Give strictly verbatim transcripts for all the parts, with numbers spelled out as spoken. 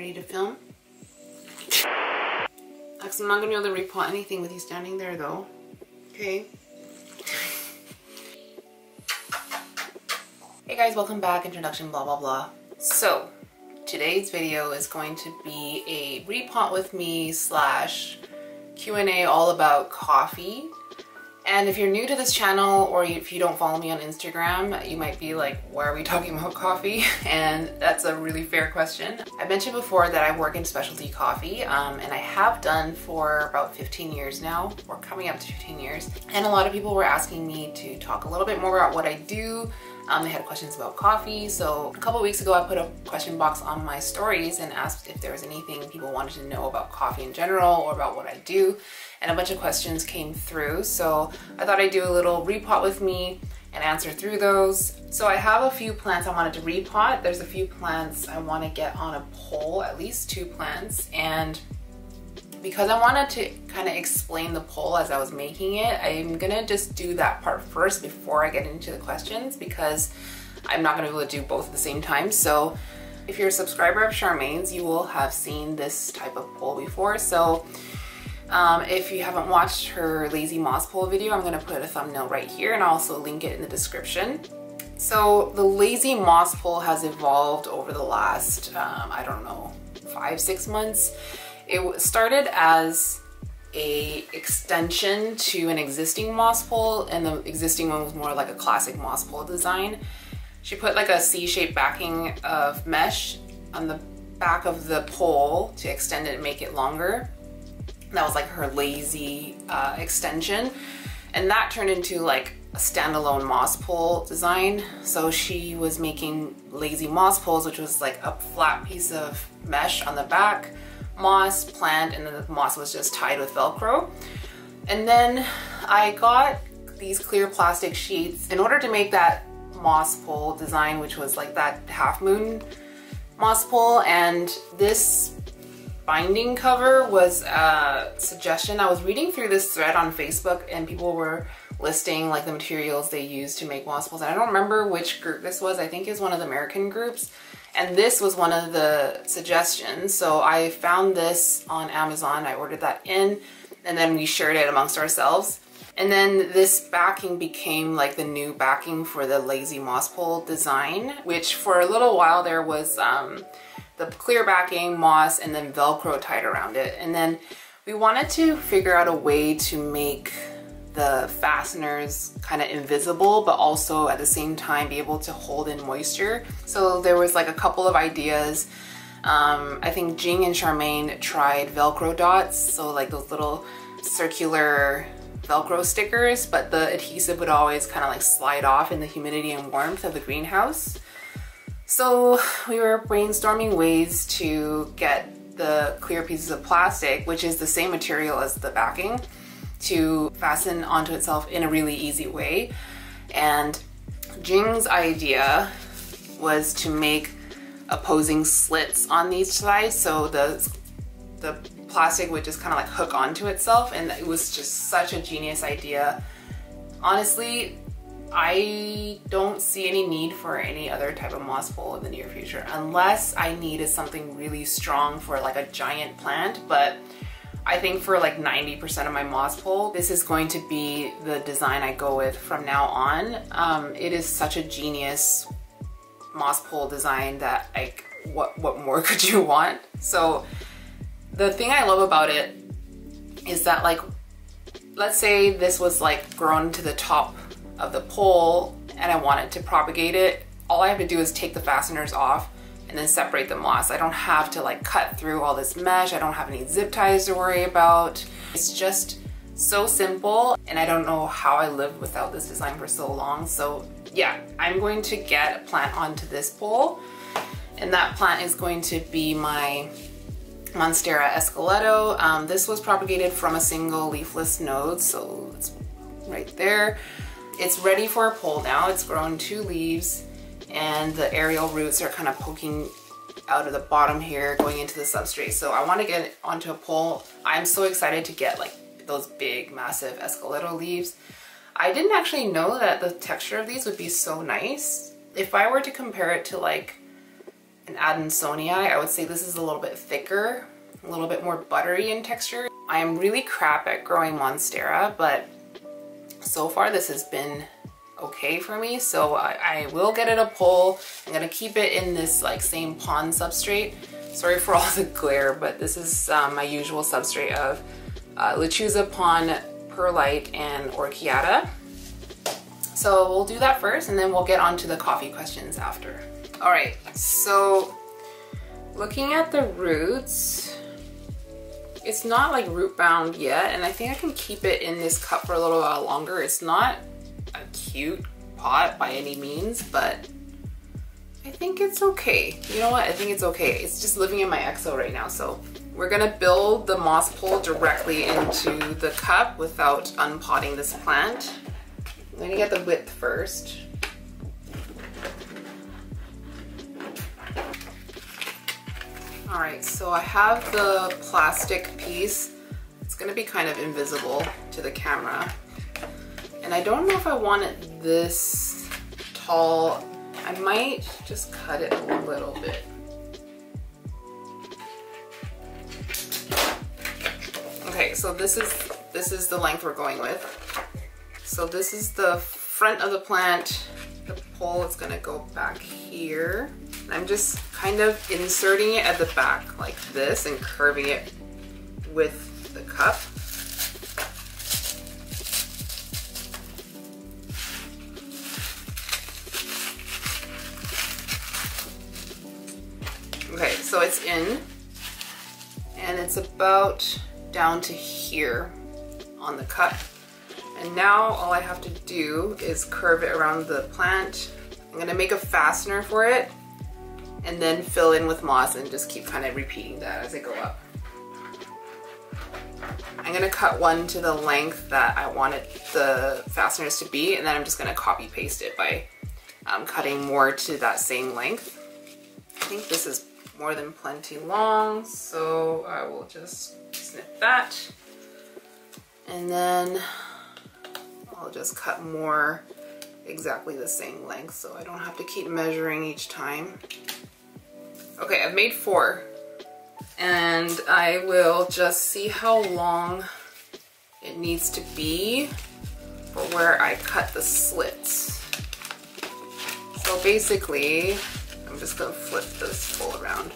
ready to film. I'm not gonna be able to repot anything with you standing there though. Okay. Hey guys, welcome back. Introduction, blah blah blah. So today's video is going to be a repot with me slash Q and A all about coffee. And if you're new to this channel or if you don't follow me on Instagram, you might be like, why are we talking about coffee? And that's a really fair question. I mentioned before that I work in specialty coffee, um, and I have done for about fifteen years now, or coming up to fifteen years. And a lot of people were asking me to talk a little bit more about what I do. Um, they had questions about coffee. So a couple weeks ago, I put a question box on my stories and asked if there was anything people wanted to know about coffee in general or about what I do. And a bunch of questions came through. So I thought I'd do a little repot with me and answer through those. So I have a few plants I wanted to repot. There's a few plants I want to get on a poll, at least two plants. And because I wanted to kind of explain the poll as I was making it, I'm gonna just do that part first before I get into the questions, because I'm not gonna be able to do both at the same time. So if you're a subscriber of Charmaine's, you will have seen this type of poll before. So um, if you haven't watched her Lazy Moss poll video, I'm gonna put a thumbnail right here and I'll also link it in the description. So the Lazy Moss poll has evolved over the last, um, I don't know, five, six months. It started as a extension to an existing moss pole, and the existing one was more like a classic moss pole design. She put like a C-shaped backing of mesh on the back of the pole to extend it and make it longer. That was like her lazy uh, extension. And that turned into like a standalone moss pole design. So she was making lazy moss poles, which was like a flat piece of mesh on the back, moss, plant, and then the moss was just tied with Velcro. And then I got these clear plastic sheets in order to make that moss pole design, which was like that half moon moss pole. And this binding cover was a suggestion. I was reading through this thread on Facebook and people were listing like the materials they used to make moss poles. And I don't remember which group this was. I think it was one of the American groups. And this was one of the suggestions. So I found this on Amazon. I ordered that in and then we shared it amongst ourselves. And then this backing became like the new backing for the lazy moss pole design, which for a little while there was um, the clear backing, moss, and then Velcro tied around it. And then we wanted to figure out a way to make the fasteners kind of invisible, but also at the same time be able to hold in moisture. So there was like a couple of ideas. Um, I think Jing and Charmaine tried Velcro dots, so like those little circular Velcro stickers, but the adhesive would always kind of like slide off in the humidity and warmth of the greenhouse. So we were brainstorming ways to get the clear pieces of plastic, which is the same material as the backing, to fasten onto itself in a really easy way. And Jing's idea was to make opposing slits on each side, so the the plastic would just kind of like hook onto itself, and it was just such a genius idea. Honestly, I don't see any need for any other type of moss pole in the near future, unless I needed something really strong for like a giant plant, but I think for like ninety percent of my moss pole, this is going to be the design I go with from now on. Um, it is such a genius moss pole design that like, what, what more could you want? So the thing I love about it is that, like, let's say this was like grown to the top of the pole and I wanted to propagate it. All I have to do is take the fasteners off and then separate the moss. I don't have to like cut through all this mesh. I don't have any zip ties to worry about. It's just so simple, and I don't know how I lived without this design for so long. So yeah, I'm going to get a plant onto this pole, and that plant is going to be my Monstera Escoletto. Um, this was propagated from a single leafless node, so it's right there. It's ready for a pole now. It's grown two leaves, and the aerial roots are kind of poking out of the bottom here, going into the substrate. So I want to get it onto a pole. I'm so excited to get like those big, massive Escoletto leaves. I didn't actually know that the texture of these would be so nice. If I were to compare it to like an Adansonii. I would say this is a little bit thicker, a little bit more buttery in texture. I am really crap at growing Monstera, but so far this has been okay for me, so I, I will get it a pull. I'm gonna keep it in this like same pond substrate. Sorry for all the glare, but this is um, my usual substrate of uh, Lechuza, Pond, Perlite, and Orchiata. So we'll do that first, and then we'll get on to the coffee questions after. All right, so looking at the roots, it's not like root bound yet, and I think I can keep it in this cup for a little while longer. It's not a cute pot by any means, but I think it's okay. You know what? I think it's okay. It's just living in my X O right now, so we're gonna build the moss pole directly into the cup without unpotting this plant. I'm gonna get the width first. All right, so I have the plastic piece. It's gonna be kind of invisible to the camera. And I don't know if I want it this tall. I might just cut it a little bit. Okay, so this is this is the length we're going with. So this is the front of the plant. The pole is gonna go back here. And I'm just kind of inserting it at the back like this and curving it with the cup. Okay, so it's in, and it's about down to here on the cup. And now all I have to do is curve it around the plant. I'm gonna make a fastener for it, and then fill in with moss and just keep kind of repeating that as I go up. I'm gonna cut one to the length that I wanted the fasteners to be, and then I'm just gonna copy paste it by um, cutting more to that same length. I think this is more than plenty long, so I will just snip that, and then I'll just cut more exactly the same length so I don't have to keep measuring each time. Okay, I've made four, and I will just see how long it needs to be for where I cut the slits. So basically I'm just gonna flip this pole around.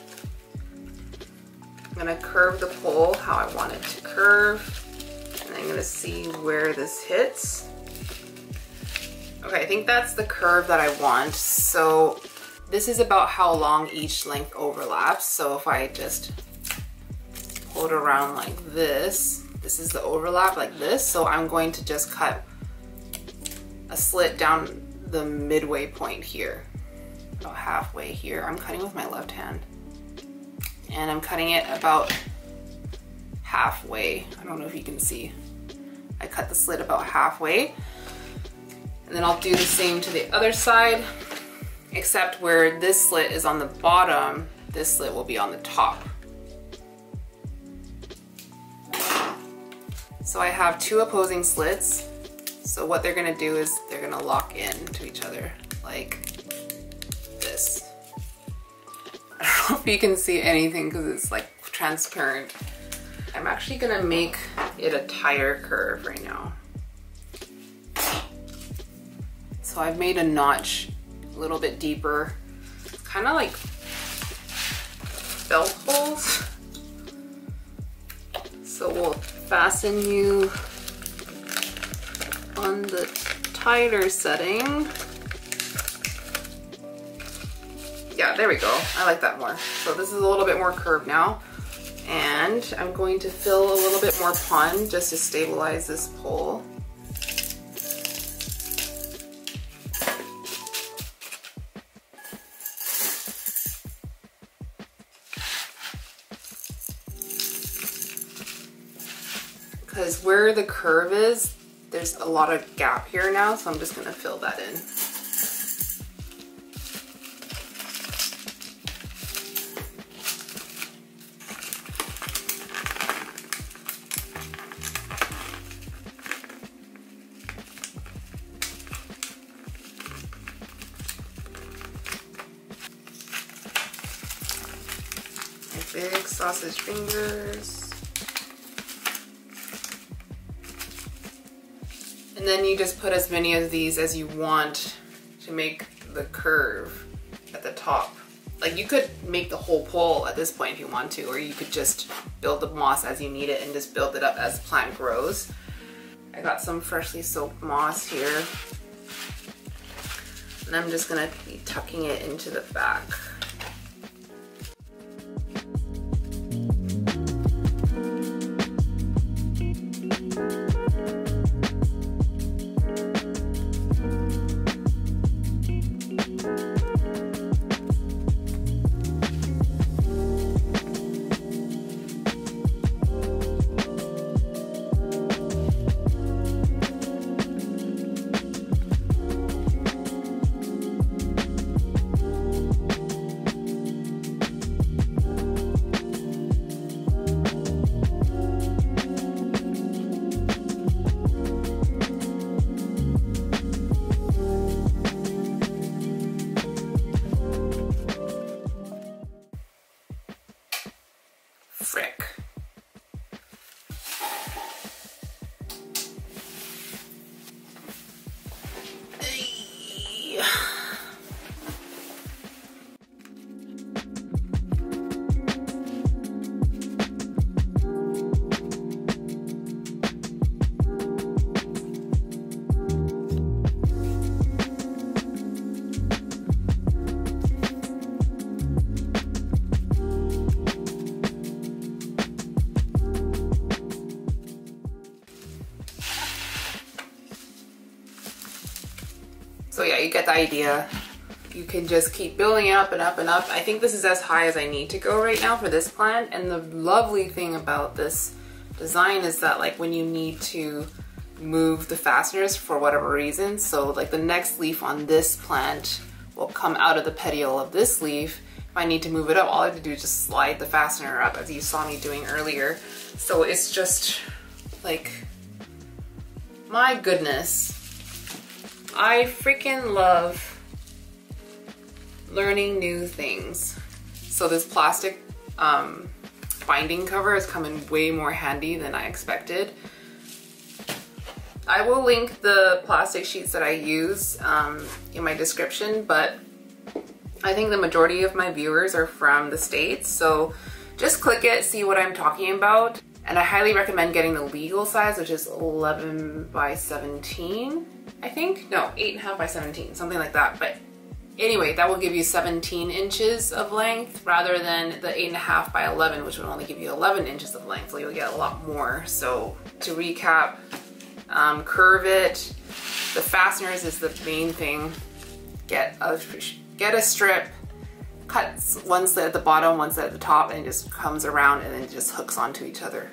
I'm gonna curve the pole how I want it to curve, and I'm gonna see where this hits. Okay, I think that's the curve that I want. So this is about how long each length overlaps. So if I just pull it around like this, this is the overlap like this. So I'm going to just cut a slit down the midway point here. About halfway here. I'm cutting with my left hand, and I'm cutting it about halfway. I don't know if you can see. I cut the slit about halfway, and then I'll do the same to the other side, except where this slit is on the bottom, this slit will be on the top. So I have two opposing slits. So what they're gonna do is they're gonna lock in to each other like this. I don't know if you can see anything because it's like transparent. I'm actually gonna make it a tighter curve right now. So I've made a notch a little bit deeper, kind of like belt holes. So we'll fasten you on the tighter setting. Yeah, there we go. I like that more. So this is a little bit more curved now, and I'm going to fill a little bit more pond just to stabilize this pole. Because where the curve is, there's a lot of gap here now, so I'm just gonna fill that in. big sausage fingers. And then you just put as many of these as you want to make the curve at the top. Like, you could make the whole pole at this point if you want to, or you could just build the moss as you need it and just build it up as the plant grows. I got some freshly soaked moss here. And I'm just gonna be tucking it into the back. So yeah, you get the idea. You can just keep building it up and up and up. I think this is as high as I need to go right now for this plant. And the lovely thing about this design is that, like, when you need to move the fasteners for whatever reason, so like the next leaf on this plant will come out of the petiole of this leaf. If I need to move it up, all I have to do is just slide the fastener up, as you saw me doing earlier. So it's just like, my goodness. I freaking love learning new things. So this plastic um, binding cover has come in way more handy than I expected. I will link the plastic sheets that I use um, in my description, but I think the majority of my viewers are from the States, so just click it, see what I'm talking about. And I highly recommend getting the legal size, which is eleven by seventeen. I think, no, eight and a half by seventeen, something like that. But anyway, that will give you seventeen inches of length rather than the eight and a half by eleven, which would only give you eleven inches of length, so you'll get a lot more. So to recap, um, curve it. The fasteners is the main thing. Get a, get a strip, cut one slit at the bottom, one slit at the top, and it just comes around and then just hooks onto each other.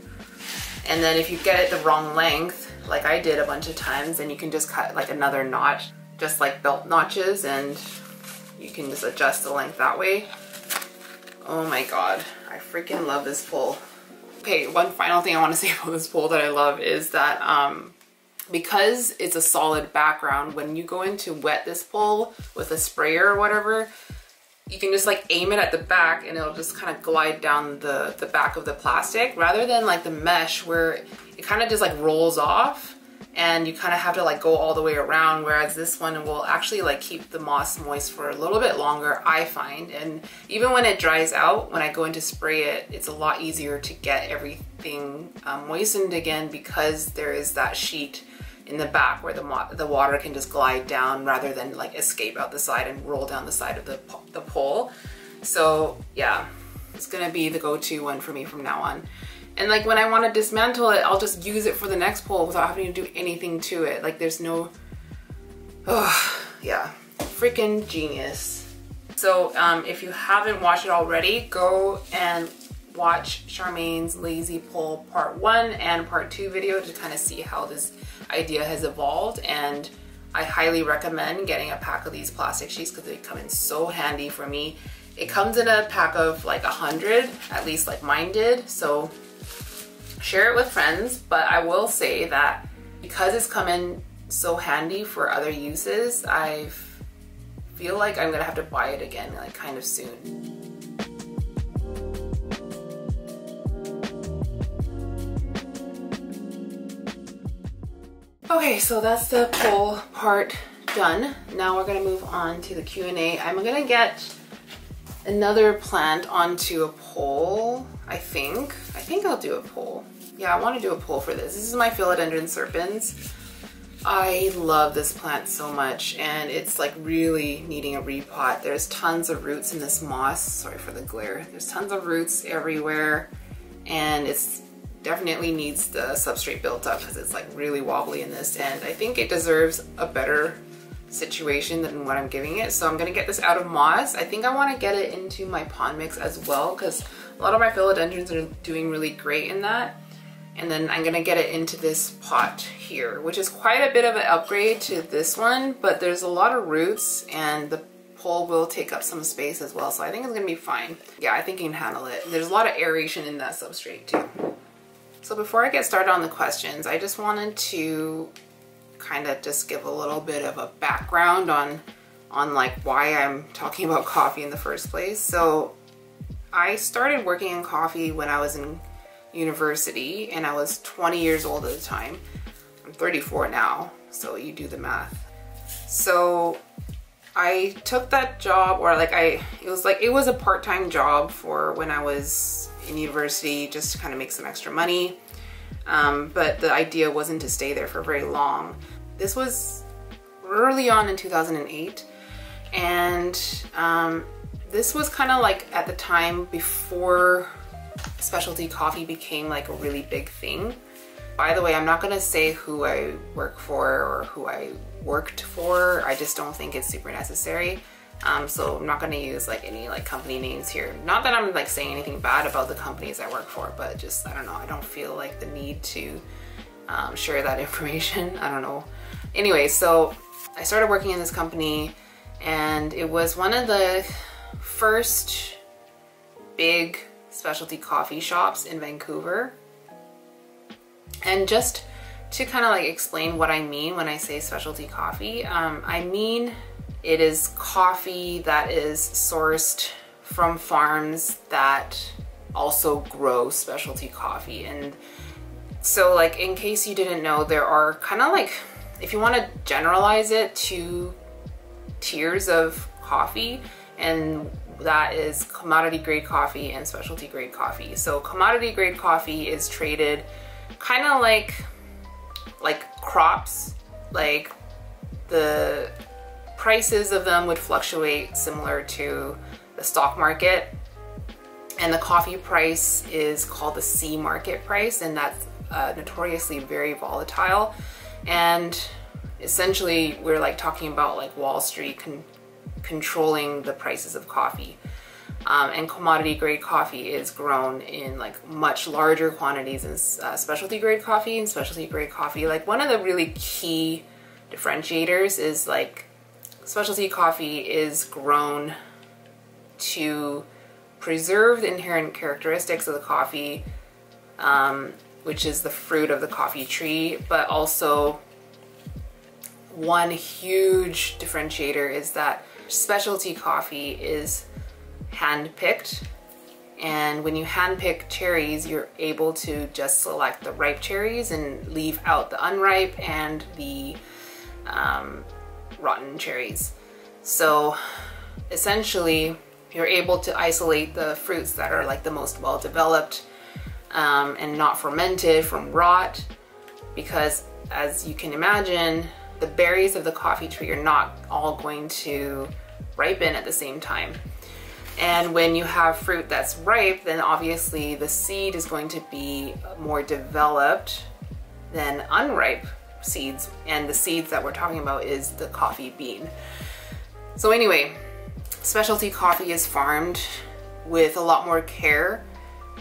And then if you get it the wrong length, like I did a bunch of times, and you can just cut like another notch, just like belt notches, and you can just adjust the length that way. Oh my god, I freaking love this pole. Okay, one final thing I want to say about this pole that I love is that um, because it's a solid background, when you go in to wet this pole with a sprayer or whatever, you can just like aim it at the back and it'll just kind of glide down the, the back of the plastic, rather than like the mesh where it kind of just like rolls off and you kind of have to like go all the way around, whereas this one will actually like keep the moss moist for a little bit longer, I find. And even when it dries out, when I go in to spray it, it's a lot easier to get everything um, moistened again, because there is that sheet in the back where the, mo the water can just glide down rather than like escape out the side and roll down the side of the, po the pole. So yeah, it's gonna be the go-to one for me from now on. And like when I want to dismantle it, I'll just use it for the next pole without having to do anything to it. Like there's no, oh yeah, freaking genius. So um, if you haven't watched it already, go and watch Charmaine's Lazy Pole part one and part two video to kind of see how this idea has evolved. And I highly recommend getting a pack of these plastic sheets because they come in so handy for me. It comes in a pack of like a hundred, at least like mine did. So share it with friends, but I will say that because it's come in so handy for other uses, I feel like I'm gonna have to buy it again like kind of soon. Okay, so that's the poll part done. Now we're gonna move on to the Q and A. I'm gonna get another plant onto a poll, I think. I think I'll do a poll. Yeah, I wanna do a poll for this. This is my Philodendron serpens. I love this plant so much, and it's like really needing a repot. There's tons of roots in this moss. Sorry for the glare. There's tons of roots everywhere, and it's definitely needs the substrate built up because it's like really wobbly in this, and I think it deserves a better situation than what I'm giving it. So I'm gonna get this out of moss. I think I want to get it into my pond mix as well, because a lot of my philodendrons are doing really great in that. And then I'm gonna get it into this pot here, which is quite a bit of an upgrade to this one, but there's a lot of roots and the pole will take up some space as well. So I think it's gonna be fine. Yeah, I think you can handle it. There's a lot of aeration in that substrate too. So before I get started on the questions, I just wanted to kind of just give a little bit of a background on, on like why I'm talking about coffee in the first place. So I started working in coffee when I was in university, and I was twenty years old at the time. I'm thirty-four now, so you do the math. So I took that job, or like I, it was like, it was a part-time job for when I was in university, just to kind of make some extra money. Um, but the idea wasn't to stay there for very long. This was early on in two thousand eight. And um, this was kind of like at the time before specialty coffee became like a really big thing. By the way, I'm not gonna say who I work for or who I worked for. I just don't think it's super necessary. Um, so I'm not gonna use like any like company names here. Not that I'm like saying anything bad about the companies I work for, but just, I don't know, I don't feel like the need to um, share that information. I don't know. Anyway, so I started working in this company, and it was one of the first big specialty coffee shops in Vancouver. And just to kind of like explain what I mean when I say specialty coffee, um, I mean it is coffee that is sourced from farms that also grow specialty coffee. And so like, in case you didn't know, there are kind of like, if you want to generalize it, two tiers of coffee, and that is commodity grade coffee and specialty grade coffee. So commodity grade coffee is traded kind of like like crops. Like the prices of them would fluctuate similar to the stock market, and the coffee price is called the C market price, and that's uh, notoriously very volatile. And essentially we're like talking about like Wall Street con controlling the prices of coffee. Um, and commodity grade coffee is grown in like much larger quantities than uh, specialty grade coffee. And specialty grade coffee, like one of the really key differentiators is like specialty coffee is grown to preserve the inherent characteristics of the coffee, um, which is the fruit of the coffee tree. But also one huge differentiator is that specialty coffee is hand-picked, and when you hand-pick cherries, you're able to just select the ripe cherries and leave out the unripe and the um, rotten cherries. So essentially you're able to isolate the fruits that are like the most well-developed um, and not fermented from rot, because as you can imagine, the berries of the coffee tree are not all going to ripen at the same time. And when you have fruit that's ripe, then obviously the seed is going to be more developed than unripe seeds. And the seeds that we're talking about is the coffee bean. So anyway, specialty coffee is farmed with a lot more care.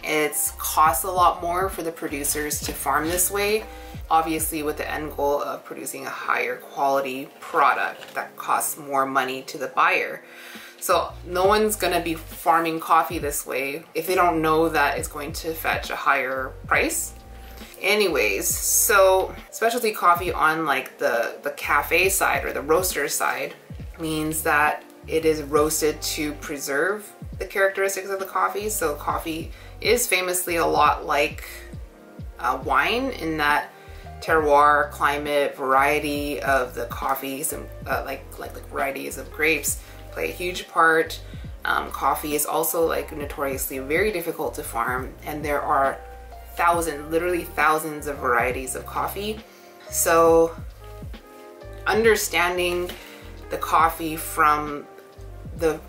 It costs a lot more for the producers to farm this way, obviously with the end goal of producing a higher quality product that costs more money to the buyer. So no one's gonna be farming coffee this way if they don't know that it's going to fetch a higher price. Anyways, so specialty coffee on like the, the cafe side or the roaster side means that it is roasted to preserve the characteristics of the coffee. So coffee is famously a lot like uh, wine in that terroir, climate, variety of the coffees, and uh, like, like the varieties of grapes play a huge part. Um, coffee is also like notoriously very difficult to farm, and there are thousands, literally thousands of varieties of coffee. So understanding the coffee from the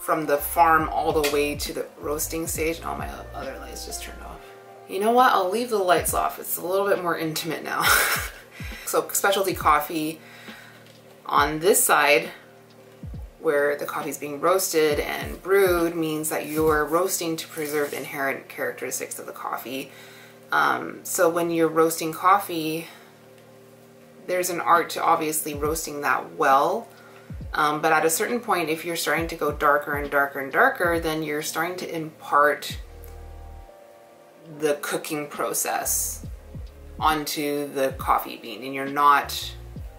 from the farm all the way to the roasting stage. Oh, my other lights just turned off. You know what? I'll leave the lights off. It's a little bit more intimate now. So specialty coffee on this side, where the coffee is being roasted and brewed, means that you're roasting to preserve inherent characteristics of the coffee. Um, so when you're roasting coffee, there's an art to obviously roasting that well. Um, but at a certain point, if you're starting to go darker and darker and darker, then you're starting to impart the cooking process onto the coffee bean, and you're not...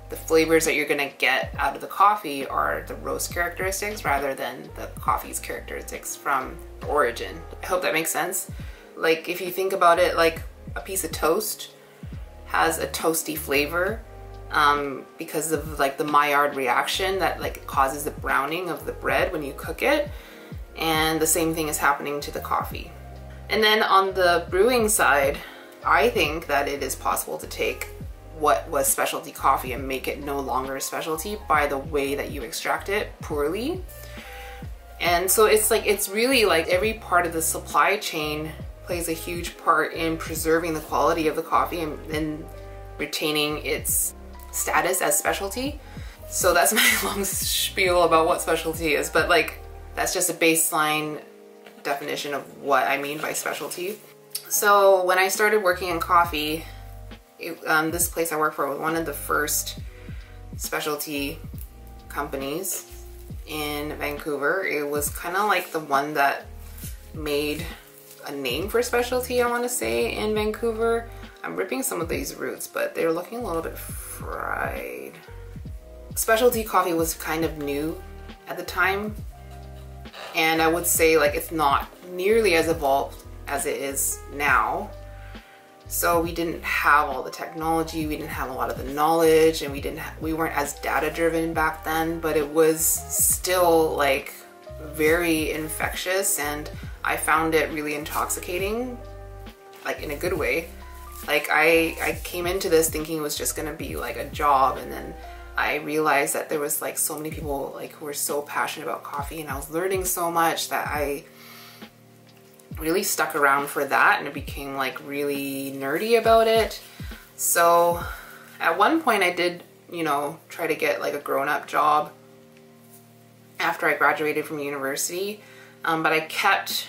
the flavors that you're gonna get out of the coffee are the roast characteristics rather than the coffee's characteristics from origin. I hope that makes sense. Like, if you think about it, like a piece of toast has a toasty flavor um, because of like the Maillard reaction that like causes the browning of the bread when you cook it. And the same thing is happening to the coffee. And then on the brewing side, I think that it is possible to take what was specialty coffee and make it no longer a specialty by the way that you extract it poorly. And so it's like, it's really like every part of the supply chain plays a huge part in preserving the quality of the coffee and, and retaining its status as specialty. So that's my long spiel about what specialty is, but like that's just a baseline definition of what I mean by specialty. So when I started working in coffee, It, um, this place I work for was one of the first specialty companies in Vancouver. It was kind of like the one that made a name for specialty, I want to say, in Vancouver. I'm ripping some of these roots, but they're looking a little bit fried. Specialty coffee was kind of new at the time, and I would say like it's not nearly as evolved as it is now. So we didn't have all the technology, we didn't have a lot of the knowledge, and we didn't ha we weren't as data driven back then, but it was still like very infectious, and I found it really intoxicating, like in a good way. Like I, I came into this thinking it was just gonna be like a job, and then I realized that there was like so many people like who were so passionate about coffee, and I was learning so much that I really stuck around for that, and it became like really nerdy about it. So at one point I did, you know, try to get like a grown-up job after I graduated from university, um, but I kept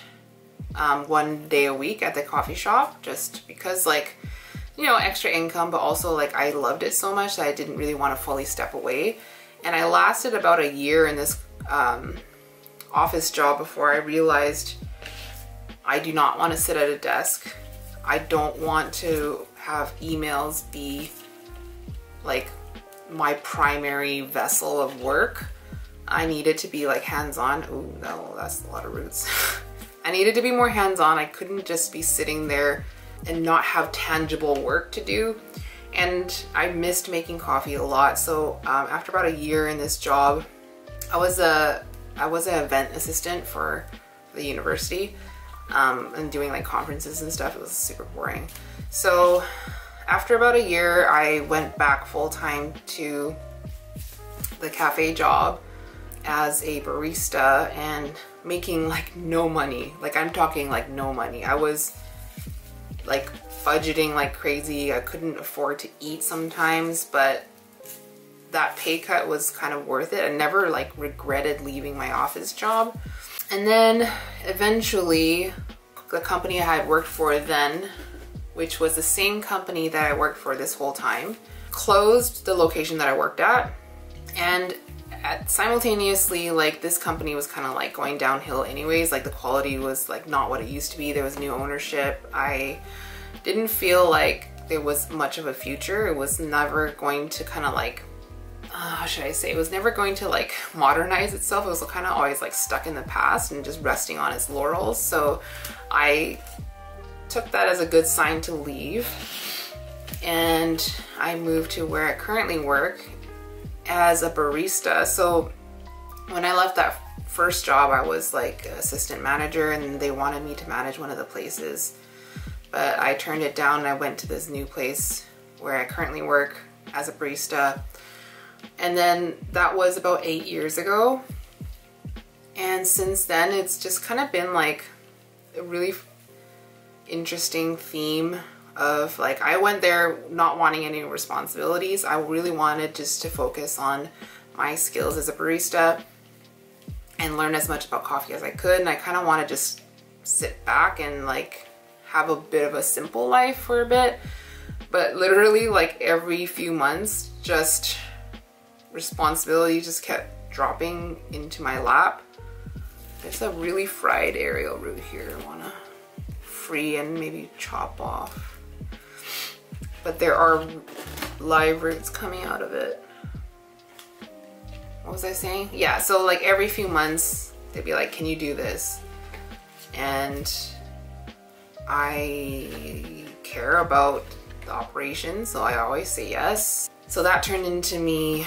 um, one day a week at the coffee shop just because like, you know, extra income, but also like I loved it so much that I didn't really want to fully step away. And I lasted about a year in this um, office job before I realized I do not want to sit at a desk. I don't want to have emails be like my primary vessel of work. I needed to be like hands-on. Ooh, no, that's a lot of roots. I needed to be more hands-on. I couldn't just be sitting there and not have tangible work to do. And I missed making coffee a lot. So um, after about a year in this job, I was a, I was an event assistant for the university. Um, and doing like conferences and stuff. It was super boring. So after about a year, I went back full-time to the cafe job as a barista, and making like no money. Like I'm talking like no money. I was like budgeting like crazy. I couldn't afford to eat sometimes, but that pay cut was kind of worth it. I never like regretted leaving my office job. And then eventually the company I had worked for then, which was the same company that I worked for this whole time, closed the location that I worked at. And at simultaneously, like this company was kind of like going downhill anyways. Like the quality was like not what it used to be. There was new ownership. I didn't feel like there was much of a future. It was never going to kind of like, how should I say, it was never going to like modernize itself. It was kind of always like stuck in the past and just resting on its laurels. So I took that as a good sign to leave. and I moved to where I currently work as a barista. So when I left that first job, I was like assistant manager, and they wanted me to manage one of the places, but I turned it down and I went to this new place where I currently work as a barista. And then that was about eight years ago. And since then, it's just kind of been like a really interesting theme of like, I went there not wanting any responsibilities. I really wanted just to focus on my skills as a barista and learn as much about coffee as I could. And I kind of want to just sit back and like have a bit of a simple life for a bit. But literally like every few months, just responsibility just kept dropping into my lap. There's a really fried aerial root here I wanna free and maybe chop off. But there are live roots coming out of it. What was I saying? Yeah, so like every few months, they'd be like, can you do this? And I care about the operation, so I always say yes. So that turned into me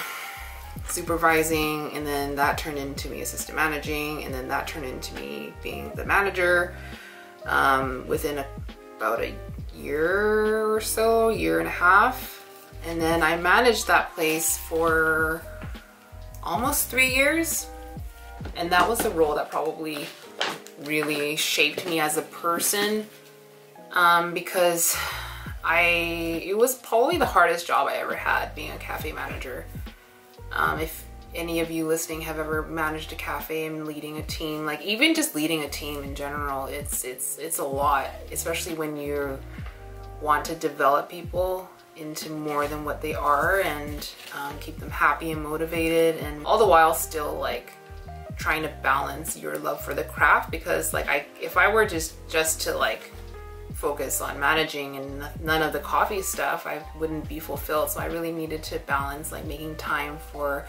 supervising, and then that turned into me assistant managing, and then that turned into me being the manager. Um, within a, about a year or so, year and a half. And then I managed that place for almost three years. And that was the role that probably really shaped me as a person, um, because I, it was probably the hardest job I ever had, being a cafe manager. Um, if any of you listening have ever managed a cafe and leading a team, like even just leading a team in general, it's, it's, it's a lot, especially when you want to develop people into more than what they are and um, keep them happy and motivated, and all the while still like trying to balance your love for the craft. Because like I, if I were just, just to like focus on managing and none of the coffee stuff, I wouldn't be fulfilled. So I really needed to balance like making time for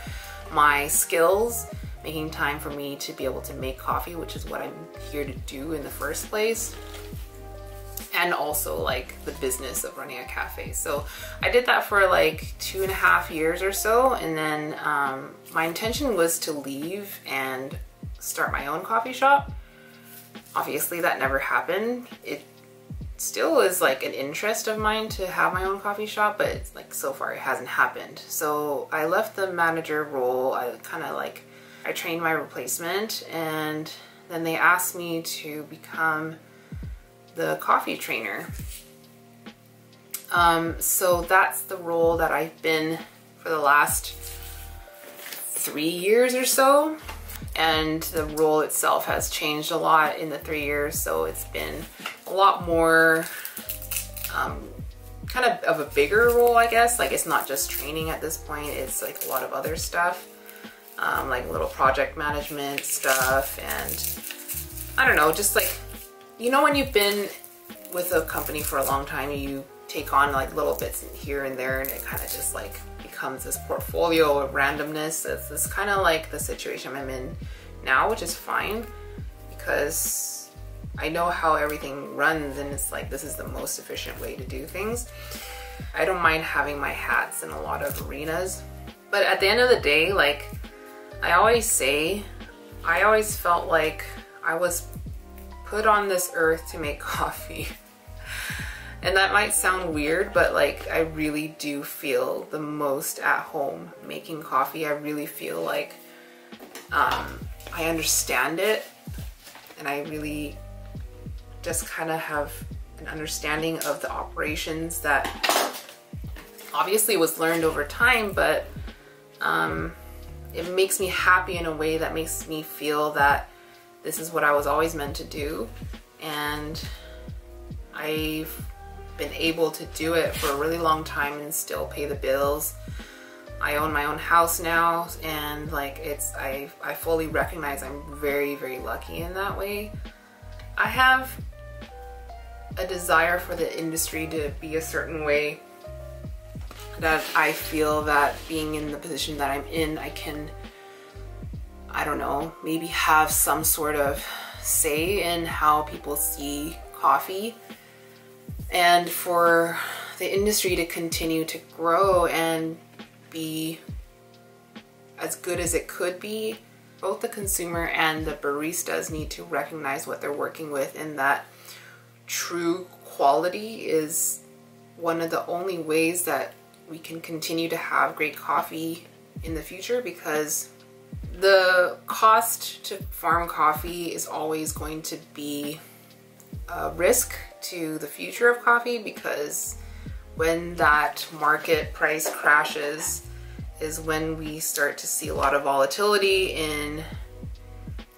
my skills, making time for me to be able to make coffee, which is what I'm here to do in the first place, and also like the business of running a cafe. So I did that for like two and a half years or so, and then um, my intention was to leave and start my own coffee shop. Obviously that never happened. It still is like an interest of mine to have my own coffee shop, but it's like so far it hasn't happened. So I left the manager role. I kind of like, I trained my replacement, and then they asked me to become the coffee trainer. Um, so that's the role that I've been for the last three years or so. And the role itself has changed a lot in the three years. So it's been a lot more um, kind of of a bigger role, I guess. Like it's not just training at this point. It's like a lot of other stuff, um, like little project management stuff. And I don't know, just like, you know, when you've been with a company for a long time, you take on like little bits here and there, and it kind of just like becomes this portfolio of randomness. It's this kind of like the situation I'm in now, which is fine because I know how everything runs, and it's like this is the most efficient way to do things. I don't mind having my hats in a lot of arenas, but at the end of the day, like I always say, I always felt like I was put on this earth to make coffee. And that might sound weird, but like I really do feel the most at home making coffee. I really feel like um, I understand it, and I really just kind of have an understanding of the operations that obviously was learned over time, but um, it makes me happy in a way that makes me feel that this is what I was always meant to do. And I've been able to do it for a really long time and still pay the bills. I own my own house now, and like it's I, I fully recognize I'm very very lucky in that way. I have a desire for the industry to be a certain way that I feel that being in the position that I'm in, I can, I don't know, maybe have some sort of say in how people see coffee. And for the industry to continue to grow and be as good as it could be, both the consumer and the baristas need to recognize what they're working with, and that true quality is one of the only ways that we can continue to have great coffee in the future, because the cost to farm coffee is always going to be a risk to the future of coffee, because when that market price crashes is when we start to see a lot of volatility in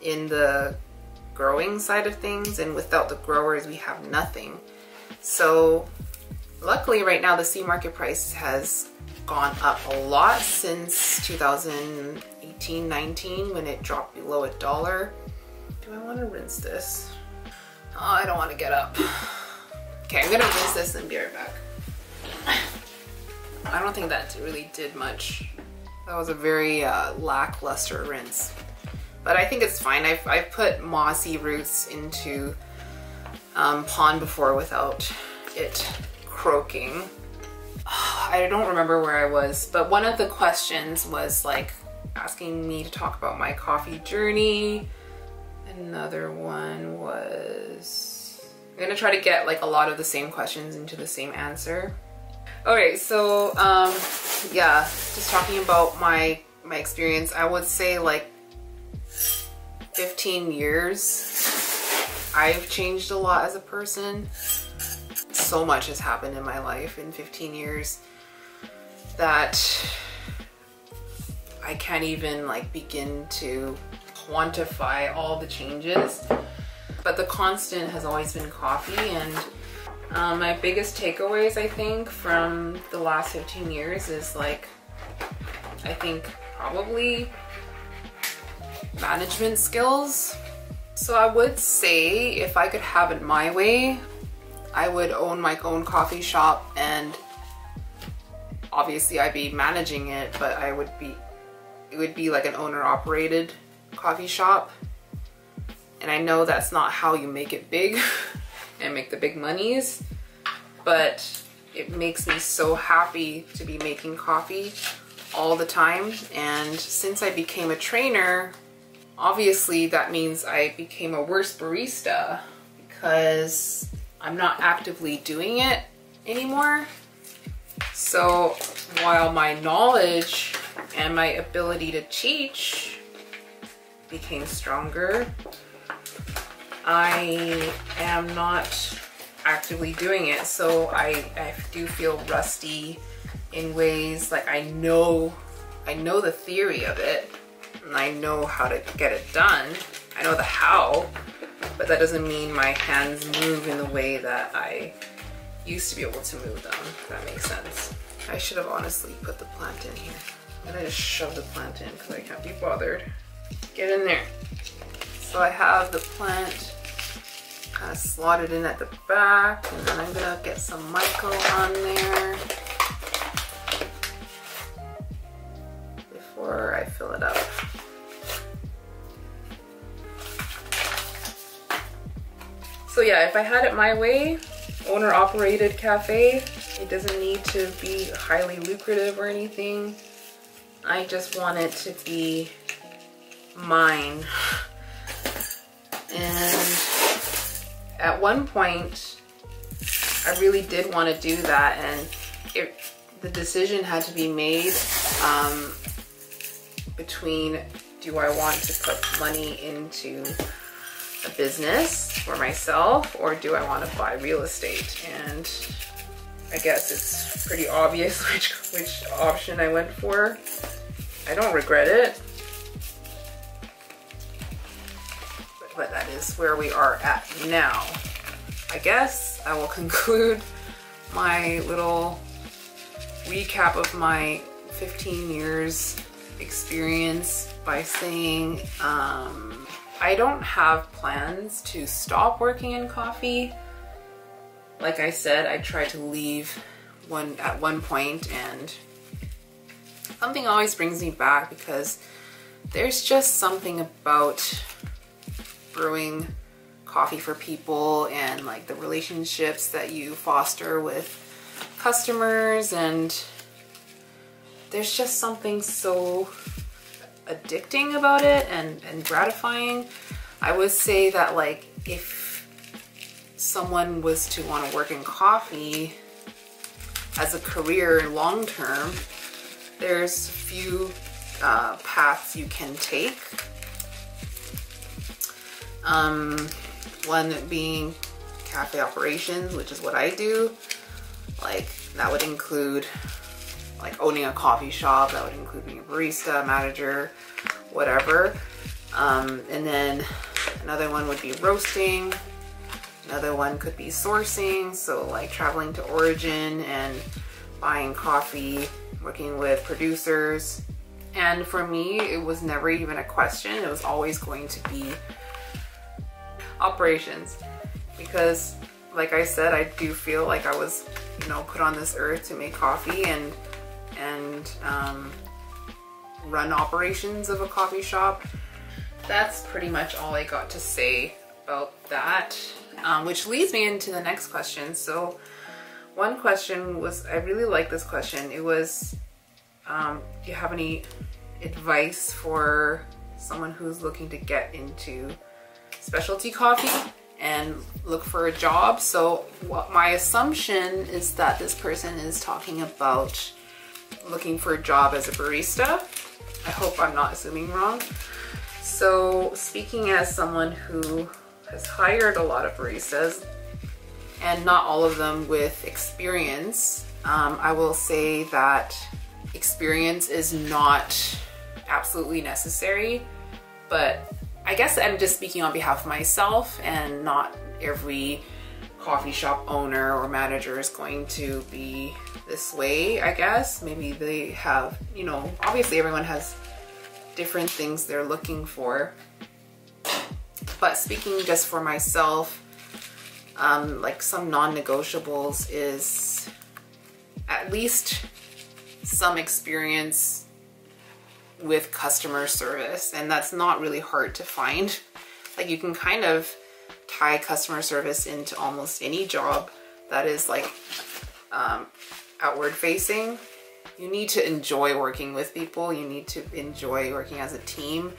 in the growing side of things, and without the growers we have nothing. So luckily right now the C market price has gone up a lot since two thousand eighteen nineteen when it dropped below a dollar. Do I want to rinse this? Oh, I don't want to get up. Okay, I'm gonna rinse this and be right back. I don't think that really did much. That was a very uh, lackluster rinse, but I think it's fine. I've, I've put mossy roots into um, pond before without it croaking. Oh, I don't remember where I was, but one of the questions was like asking me to talk about my coffee journey. Another one was, I'm gonna try to get like a lot of the same questions into the same answer. Alright, so um, yeah, just talking about my my experience, I would say like fifteen years, I've changed a lot as a person. So much has happened in my life in fifteen years that I can't even like begin to quantify all the changes, but the constant has always been coffee. And um, my biggest takeaways I think from the last fifteen years is like, I think probably management skills. So I would say if I could have it my way, I would own my own coffee shop, and obviously I'd be managing it, but I would be, it would be like an owner operated coffee shop. And I know that's not how you make it big and make the big monies, but it makes me so happy to be making coffee all the time. And since I became a trainer, obviously that means I became a worse barista because I'm not actively doing it anymore. So while my knowledge and my ability to teach became stronger, I am not actively doing it. So I, I do feel rusty in ways like I know, I know the theory of it and I know how to get it done. I know the how, but that doesn't mean my hands move in the way that I used to be able to move them, if that makes sense. I should have honestly put the plant in here. I'm gonna just shove the plant in because I can't be bothered. Get in there. So I have the plant kind of slotted in at the back, and then I'm gonna get some myco on there before I fill it up. So yeah, if I had it my way, owner operated cafe, it doesn't need to be highly lucrative or anything. I just want it to be mine. And at one point I really did want to do that, and it, the decision had to be made um, between, do I want to put money into a business for myself, or do I want to buy real estate? And I guess it's pretty obvious which which option I went for. I don't regret it, but, but that is where we are at now. I guess I will conclude my little recap of my fifteen years experience by saying um I don't have plans to stop working in coffee. Like I said, I tried to leave one at one point, and something always brings me back because there's just something about brewing coffee for people and like the relationships that you foster with customers, and there's just something so addicting about it and, and gratifying. I would say that, like, if someone was to want to work in coffee as a career and long term, there's few uh, paths you can take. Um, one being cafe operations, which is what I do. Like, that would include like owning a coffee shop, that would include being a barista, manager, whatever. Um, and then another one would be roasting. Another one could be sourcing, so like traveling to origin and buying coffee, working with producers. And for me, it was never even a question. It was always going to be operations, because like I said, I do feel like I was, you know, put on this earth to make coffee and and um, run operations of a coffee shop. That's pretty much all I got to say about that, um, which leads me into the next question. So one question was, I really like this question. It was, um, do you have any advice for someone who's looking to get into specialty coffee and look for a job? So what my assumption is that this person is talking about looking for a job as a barista. I hope I'm not assuming wrong. So speaking as someone who has hired a lot of baristas, and not all of them with experience, um, I will say that experience is not absolutely necessary, but I guess I'm just speaking on behalf of myself, and not every coffee shop owner or manager is going to be this way, I guess. Maybe they have, you know, obviously everyone has different things they're looking for. But speaking just for myself, um, like some non-negotiables is at least some experience with customer service, and that's not really hard to find. Like, you can kind of tie customer service into almost any job that is like um, outward facing. You need to enjoy working with people, you need to enjoy working as a team,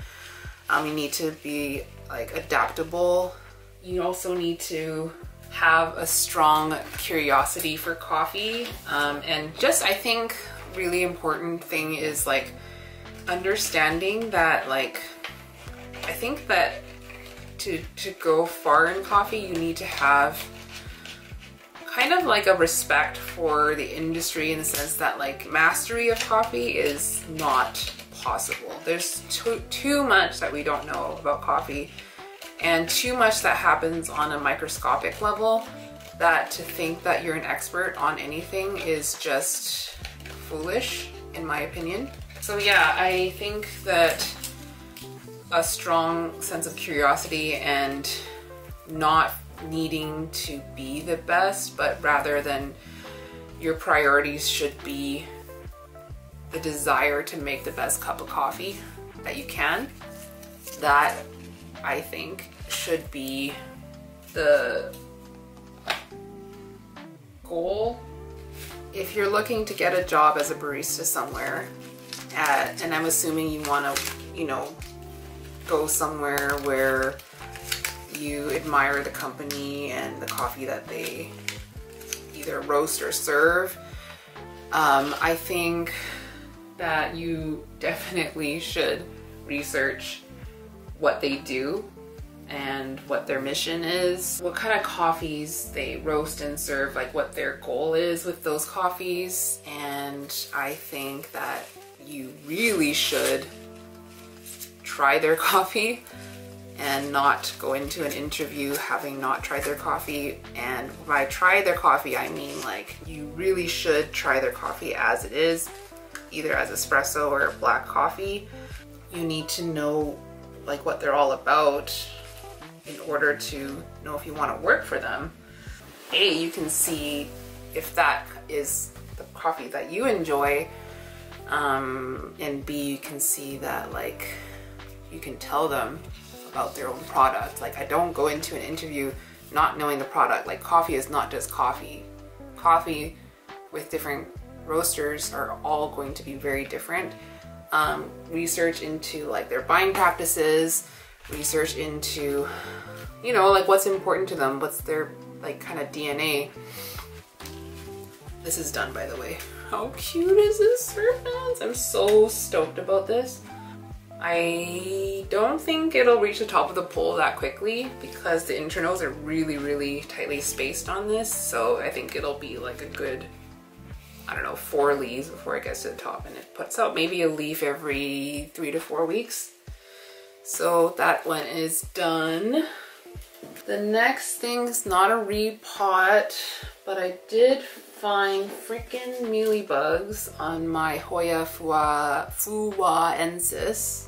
um, you need to be like adaptable. You also need to have a strong curiosity for coffee, um, and just, I think, really important thing is like understanding that, like, I think that to to go far in coffee, you need to have kind of like a respect for the industry, in the sense that like mastery of coffee is not possible. There's too, too much that we don't know about coffee, and too much that happens on a microscopic level, that to think that you're an expert on anything is just foolish, in my opinion. So yeah, I think that a strong sense of curiosity and not needing to be the best, but rather than your priorities should be the desire to make the best cup of coffee that you can. That, I think, should be the goal. If you're looking to get a job as a barista somewhere, At, and I'm assuming you want to, you know, go somewhere where you admire the company and the coffee that they either roast or serve. Um, I think that you definitely should research what they do and what their mission is, what kind of coffees they roast and serve, like what their goal is with those coffees. And I think that you really should try their coffee, and not go into an interview having not tried their coffee. And by try their coffee, I mean like you really should try their coffee as it is, either as espresso or black coffee. You need to know like what they're all about in order to know if you want to work for them. A, you can see if that is the coffee that you enjoy. Um, and B, you can see that, like, you can tell them about their own product. Like, I don't go into an interview not knowing the product. Like, coffee is not just coffee. Coffee with different roasters are all going to be very different. Um, research into like their buying practices, research into, you know, like what's important to them, what's their like kind of D N A. This is done, by the way. How cute is this serpent? I'm so stoked about this. I don't think it'll reach the top of the pole that quickly because the internals are really, really tightly spaced on this. So I think it'll be like a good, I don't know, four leaves before it gets to the top, and it puts out maybe a leaf every three to four weeks. So that one is done. The next thing's not a repot, but I did find freaking mealybugs on my Hoya Fuwaensis.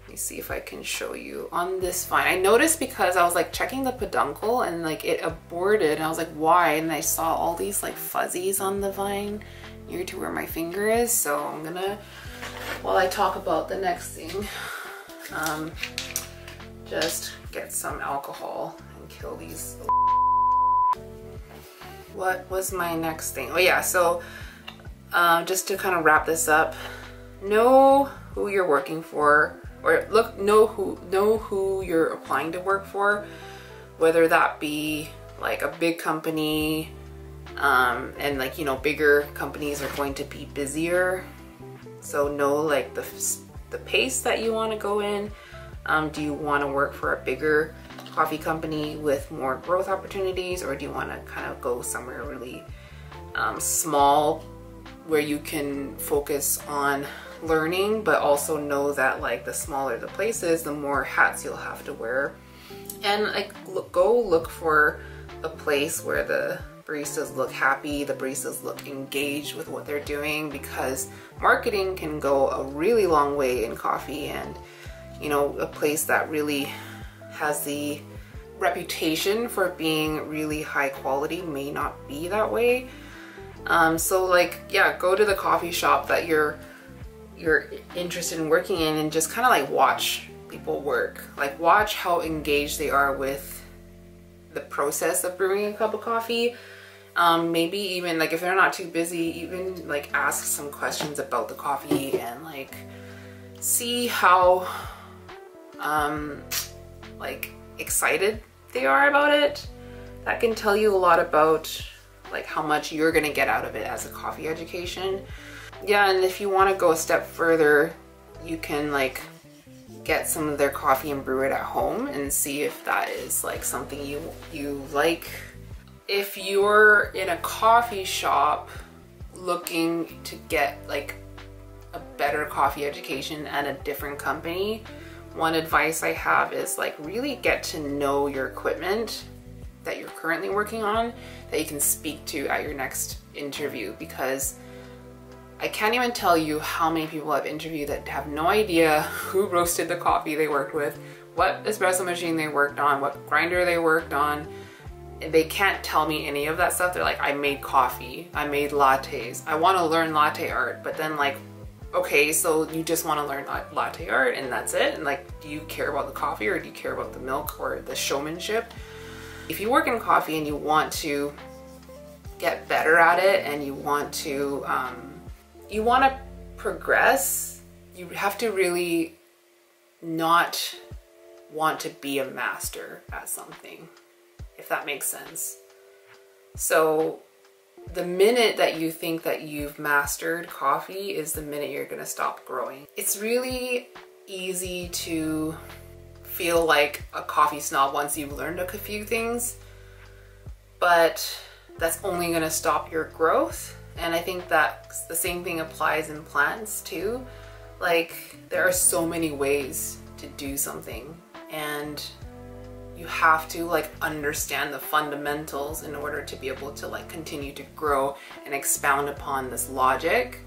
Let me see if I can show you on this vine. I noticed because I was like checking the peduncle and like it aborted, and I was like, why? And I saw all these like fuzzies on the vine near to where my finger is. So I'm gonna, while I talk about the next thing, um, just get some alcohol and kill these. What was my next thing? Oh yeah, so uh, just to kind of wrap this up, know who you're working for, or look, know who know who you're applying to work for, whether that be like a big company, um, and like, you know, bigger companies are going to be busier. So know like the the pace that you want to go in. Um, do you want to work for a bigger coffee company with more growth opportunities, or do you want to kind of go somewhere really um, small where you can focus on learning, but also know that like the smaller the place is, the more hats you'll have to wear. And like look, go look for a place where the baristas look happy, the baristas look engaged with what they're doing, because marketing can go a really long way in coffee. And you know, a place that really has the reputation for being really high quality may not be that way. Um, so like, yeah, go to the coffee shop that you're you're interested in working in, and just kind of like watch people work. Like watch how engaged they are with the process of brewing a cup of coffee. Um, maybe even like if they're not too busy, even like ask some questions about the coffee and like see how um, like excited they are about it. That can tell you a lot about like how much you're gonna get out of it as a coffee education. Yeah, and if you want to go a step further, you can like get some of their coffee and brew it at home and see if that is like something you you like. If you're in a coffee shop looking to get like a better coffee education at a different company, one advice I have is like really get to know your equipment that you're currently working on, that you can speak to at your next interview, because I can't even tell you how many people I've interviewed that have no idea who roasted the coffee they worked with, what espresso machine they worked on, what grinder they worked on. They can't tell me any of that stuff. They're like, I made coffee, I made lattes, I want to learn latte art, but then like, okay, so you just want to learn latte art and that's it? And like, do you care about the coffee, or do you care about the milk or the showmanship? If you work in coffee and you want to get better at it, and you want to um, you want to progress, you have to really not want to be a master at something, if that makes sense. So the minute that you think that you've mastered coffee is the minute you're gonna stop growing. It's really easy to feel like a coffee snob once you've learned a few things, but that's only gonna stop your growth. And I think that the same thing applies in plants too. Like, there are so many ways to do something, and you have to like understand the fundamentals in order to be able to like continue to grow and expound upon this logic.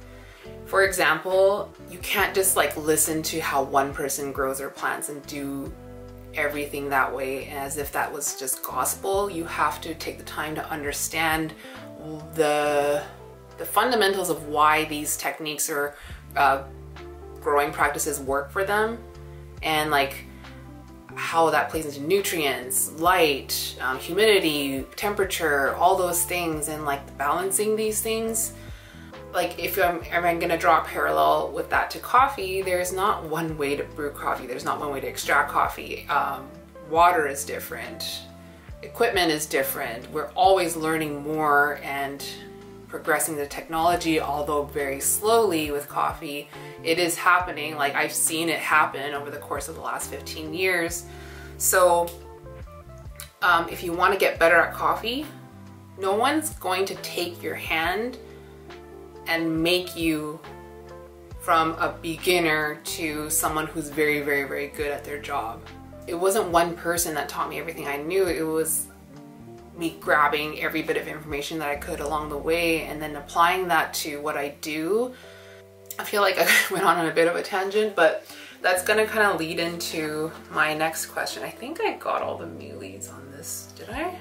For example, you can't just like listen to how one person grows their plants and do everything that way as if that was just gospel. You have to take the time to understand the the fundamentals of why these techniques or uh, growing practices work for them. And like, how that plays into nutrients, light, um, humidity, temperature, all those things, and like balancing these things. Like if I'm, am I gonna draw a parallel with that to coffee, there's not one way to brew coffee. There's not one way to extract coffee. Um, water is different. Equipment is different. We're always learning more and progressing the technology, although very slowly with coffee. It is happening. Like I've seen it happen over the course of the last fifteen years. So um, if you want to get better at coffee, no one's going to take your hand and make you from a beginner to someone who's very, very, very good at their job. It wasn't one person that taught me everything I knew. It was me grabbing every bit of information that I could along the way and then applying that to what I do. I feel like I went on a bit of a tangent, but that's gonna kind of lead into my next question. I think I got all the new leads on this, did I?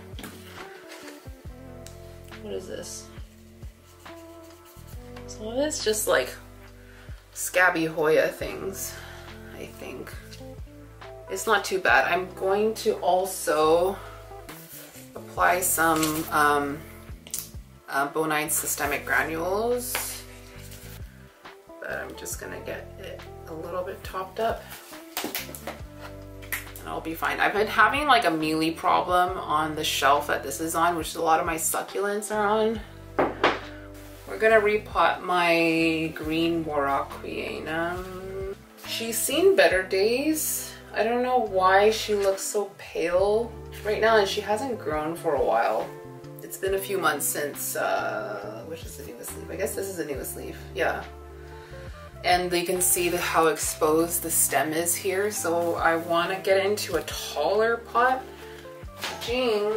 What is this? Some of it's just like scabby Hoya things, I think. It's not too bad. I'm going to also apply some um, uh, Bonine systemic granules, but I'm just gonna get it a little bit topped up and I'll be fine. I've been having like a mealy problem on the shelf that this is on, which a lot of my succulents are on. We're gonna repot my green Warrocquianum. She's seen better days. I don't know why she looks so pale right now, and she hasn't grown for a while. It's been a few months since, uh, which is the newest leaf? I guess this is the newest leaf, yeah. And you can see the, how exposed the stem is here, so I wanna get into a taller pot. Jing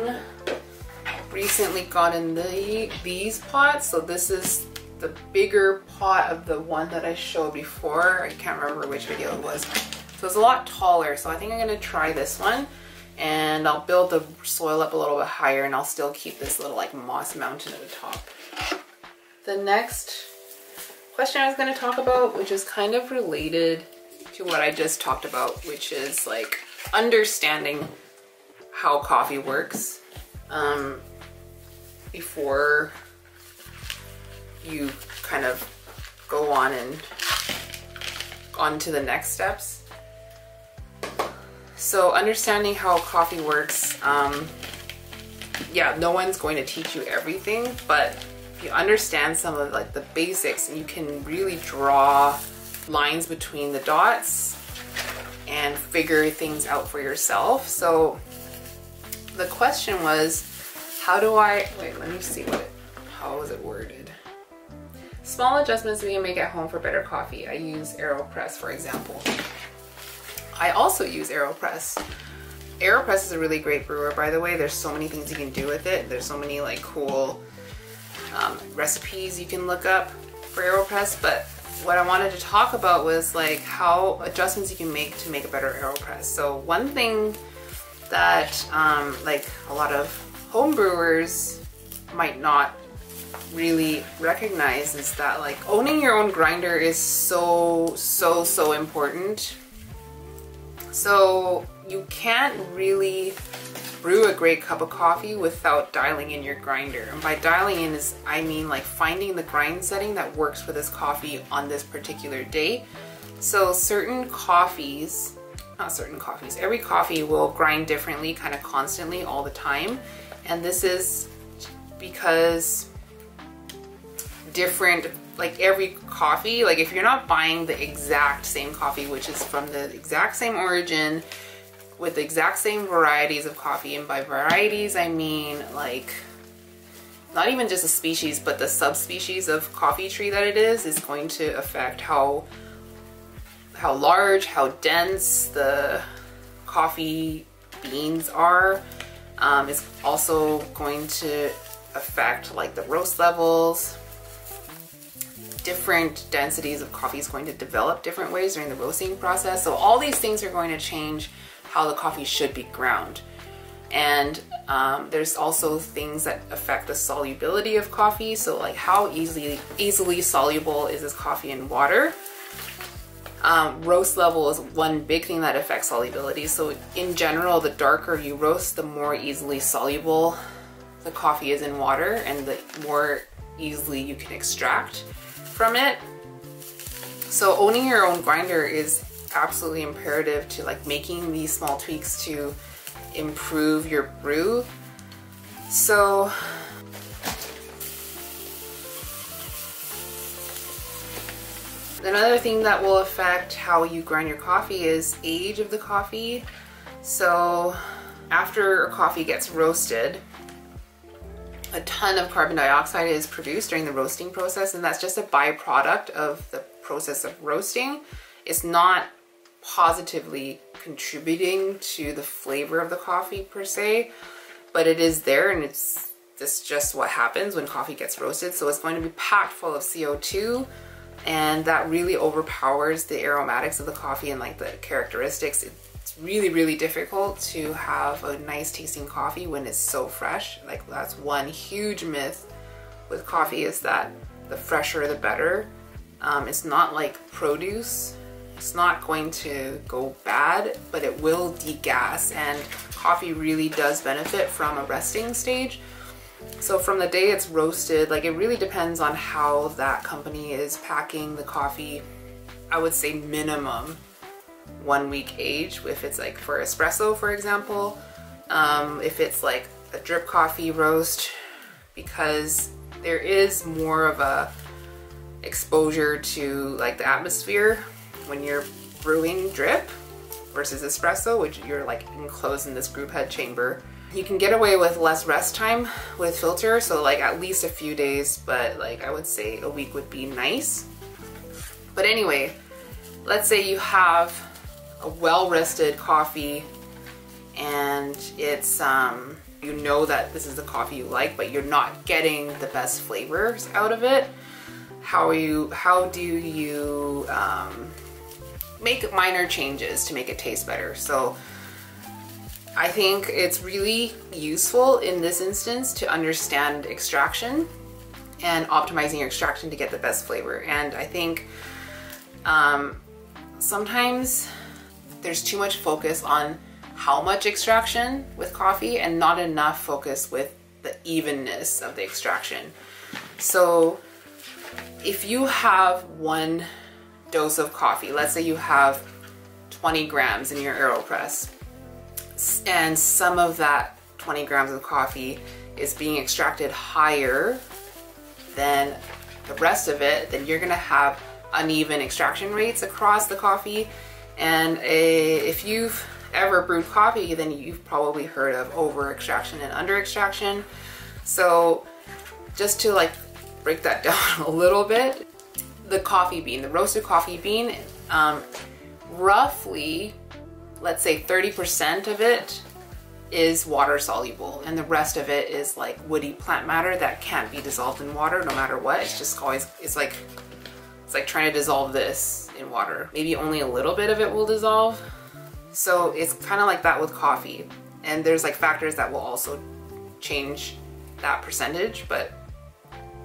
recently got in the, these pots, so this is the bigger pot of the one that I showed before. I can't remember which video it was. So it's a lot taller, so I think I'm gonna try this one. And I'll build the soil up a little bit higher, and I'll still keep this little like moss mountain at the top. The next question I was going to talk about, which is kind of related to what I just talked about, which is like understanding how coffee works um, before you kind of go on and on to the next steps. So understanding how coffee works, um, yeah, no one's going to teach you everything, but if you understand some of like the basics, and you can really draw lines between the dots and figure things out for yourself. So the question was, how do I, wait, let me see what, it, how is it worded? Small adjustments we can make at home for better coffee. I use AeroPress, for example. I also use AeroPress. AeroPress is a really great brewer, by the way. There's so many things you can do with it. There's so many like cool um, recipes you can look up for AeroPress, but what I wanted to talk about was like how adjustments you can make to make a better AeroPress. So one thing that um, like a lot of home brewers might not really recognize is that like owning your own grinder is so, so, so important. So you can't really brew a great cup of coffee without dialing in your grinder. And by dialing in is, I mean like finding the grind setting that works for this coffee on this particular day. So certain coffees, not certain coffees, every coffee will grind differently, kind of constantly all the time. And this is because different, like every coffee, like if you're not buying the exact same coffee, which is from the exact same origin with the exact same varieties of coffee, and by varieties I mean like not even just a species, but the subspecies of coffee tree that it is is going to affect how how large, how dense the coffee beans are. Um, it's also going to affect like the roast levels. Different densities of coffee is going to develop different ways during the roasting process. So all these things are going to change how the coffee should be ground. And um, there's also things that affect the solubility of coffee. So like how easily, easily soluble is this coffee in water? Um, roast level is one big thing that affects solubility. So in general, the darker you roast, the more easily soluble the coffee is in water and the more easily you can extract from it. So owning your own grinder is absolutely imperative to like making these small tweaks to improve your brew. So another thing that will affect how you grind your coffee is age of the coffee. So after a coffee gets roasted, a ton of carbon dioxide is produced during the roasting process, and that's just a byproduct of the process of roasting. It's not positively contributing to the flavor of the coffee per se, but it is there, and it's this just what happens when coffee gets roasted. So it's going to be packed full of C O two, and that really overpowers the aromatics of the coffee and like the characteristics. It's really, really difficult to have a nice tasting coffee when it's so fresh. Like, that's one huge myth with coffee, is that the fresher the better. Um, it's not like produce. It's not going to go bad, but it will degas, and coffee really does benefit from a resting stage. So from the day it's roasted, like, it really depends on how that company is packing the coffee. I would say minimum one week age if it's like for espresso, for example. Um, if it's like a drip coffee roast, because there is more of a exposure to like the atmosphere when you're brewing drip versus espresso, which you're like enclosed in this group head chamber. You can get away with less rest time with filter, so like at least a few days, but like I would say a week would be nice. But anyway, let's say you have a well-rested coffee, and it's um you know that this is the coffee you like, but you're not getting the best flavors out of it. How are you? How do you um, make minor changes to make it taste better? So I think it's really useful in this instance to understand extraction and optimizing your extraction to get the best flavor. And I think um, sometimes there's too much focus on how much extraction with coffee and not enough focus with the evenness of the extraction. So if you have one dose of coffee, let's say you have twenty grams in your AeroPress, and some of that twenty grams of coffee is being extracted higher than the rest of it, then you're gonna have uneven extraction rates across the coffee. And a, if you've ever brewed coffee, then you've probably heard of over extraction and under extraction. So just to like break that down a little bit, the coffee bean, the roasted coffee bean, um, roughly, let's say thirty percent of it is water soluble, and the rest of it is like woody plant matter that can't be dissolved in water no matter what. It's just always, it's like, it's like trying to dissolve this in water. Maybe only a little bit of it will dissolve. So it's kind of like that with coffee. And there's like factors that will also change that percentage, but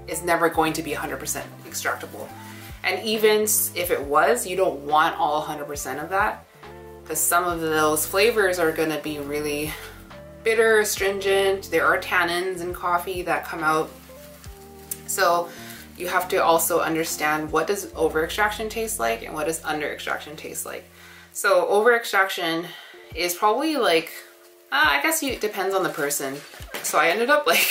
it's never going to be one hundred percent extractable. And even if it was, you don't want all one hundred percent of that, because some of those flavors are going to be really bitter, astringent. There are tannins in coffee that come out. So you have to also understand, what does over extraction taste like and what does under extraction taste like. So over extraction is probably like, uh, I guess you, it depends on the person. So I ended up like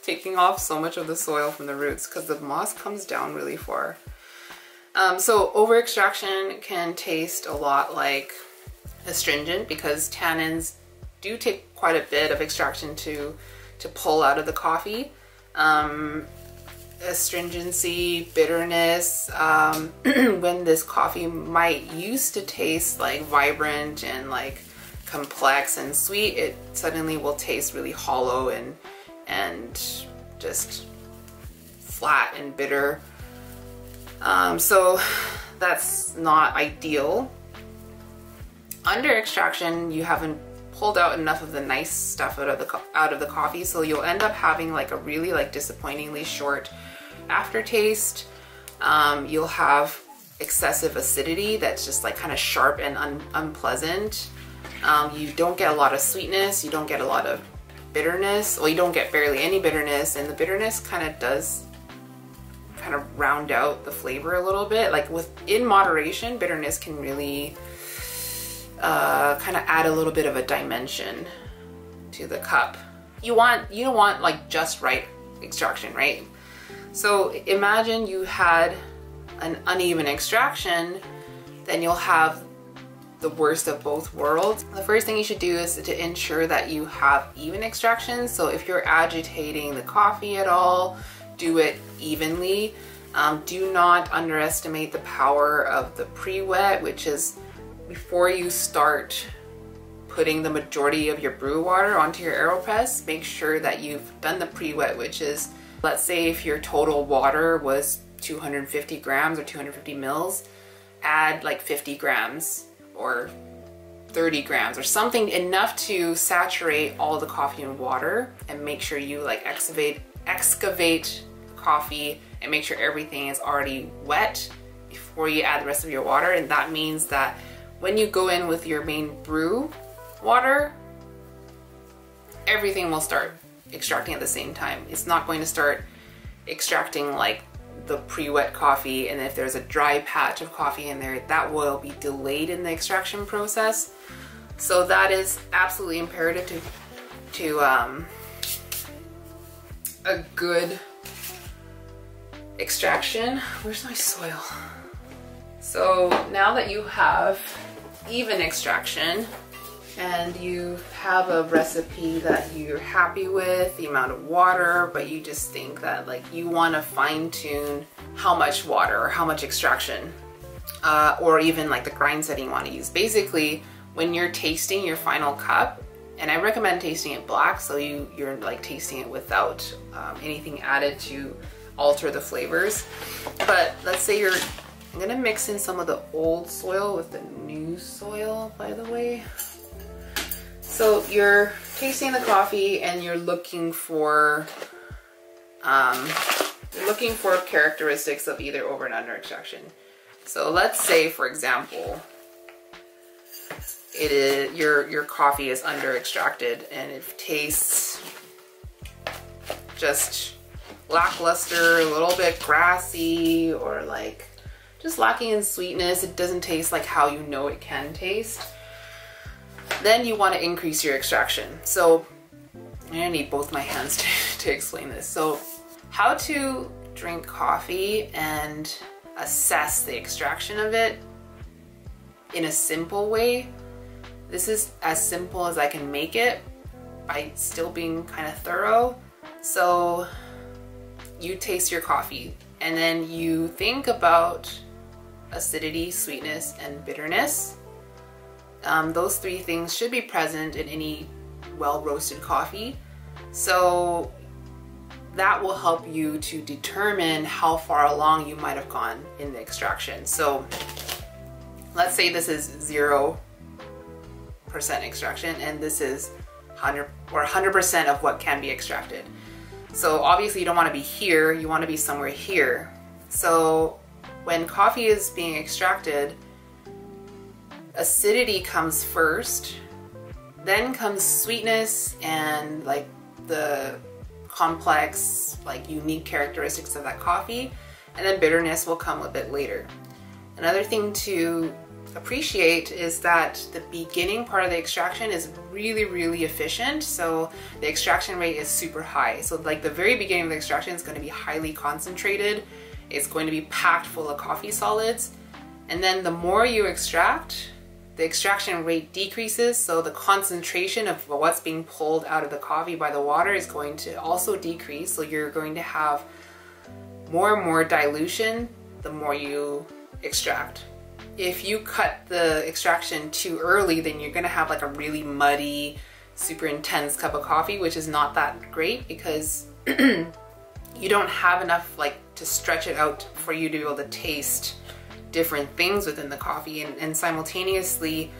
taking off so much of the soil from the roots because the moss comes down really far. Um, so over extraction can taste a lot like astringent, because tannins do take quite a bit of extraction to, to pull out of the coffee. Um, astringency, bitterness, um, when this coffee might used to taste like vibrant and like complex and sweet, it suddenly will taste really hollow and and just flat and bitter. Um, so that's not ideal. Under extraction, you haven't pulled out enough of the nice stuff out of the out of the coffee, so you'll end up having like a really like disappointingly short aftertaste. Um, you'll have excessive acidity that's just like kind of sharp and un unpleasant. Um, you don't get a lot of sweetness, you don't get a lot of bitterness, well you don't get barely any bitterness, and the bitterness kind of does kind of round out the flavor a little bit. Like with in moderation, bitterness can really uh, kind of add a little bit of a dimension to the cup. You want, you don't want like just right extraction, right? So imagine you had an uneven extraction, then you'll have the worst of both worlds. The first thing you should do is to ensure that you have even extraction. So if you're agitating the coffee at all, do it evenly. Um, do not underestimate the power of the pre-wet, which is before you start putting the majority of your brew water onto your AeroPress, make sure that you've done the pre-wet, which is, let's say if your total water was two hundred fifty grams or two hundred fifty mils, add like fifty grams or thirty grams or something, enough to saturate all the coffee and water, and make sure you like excavate excavate coffee and make sure everything is already wet before you add the rest of your water. And that means that when you go in with your main brew water, everything will start extracting at the same time. It's not going to start extracting like the pre-wet coffee, and if there's a dry patch of coffee in there, that will be delayed in the extraction process. So that is absolutely imperative to, to um, a good extraction. Where's my soil? So now that you have even extraction and you have a recipe that you're happy with, the amount of water, but you just think that like you want to fine tune how much water or how much extraction, uh, or even like the grind setting you want to use. Basically, when you're tasting your final cup, and I recommend tasting it black, so you, you're like tasting it without um, anything added to alter the flavors. But let's say you're, I'm gonna mix in some of the old soil with the new soil, by the way. So you're tasting the coffee and you're looking for um, you're looking for characteristics of either over and under extraction. So let's say, for example, it is your your coffee is under extracted and it tastes just lackluster, a little bit grassy, or like just lacking in sweetness. It doesn't taste like how you know it can taste. Then you want to increase your extraction. So I'm gonna need both my hands to, to explain this. So how to drink coffee and assess the extraction of it in a simple way. This is as simple as I can make it by still being kind of thorough. So you taste your coffee and then you think about acidity, sweetness, and bitterness. Um, those three things should be present in any well-roasted coffee. So that will help you to determine how far along you might have gone in the extraction. So let's say this is zero percent extraction and this is one hundred or one hundred percent of what can be extracted. So obviously you don't want to be here, you want to be somewhere here. So when coffee is being extracted, acidity comes first, then comes sweetness and like the complex, like unique characteristics of that coffee, and then bitterness will come a bit later. Another thing to appreciate is that the beginning part of the extraction is really, really efficient. So the extraction rate is super high. So like the very beginning of the extraction is going to be highly concentrated. It's going to be packed full of coffee solids. And then the more you extract, the extraction rate decreases, so the concentration of what's being pulled out of the coffee by the water is going to also decrease. So you're going to have more and more dilution the more you extract. If you cut the extraction too early, then you're going to have like a really muddy, super intense cup of coffee, which is not that great because you don't have enough like to stretch it out for you to be able to taste different things within the coffee, and, and simultaneously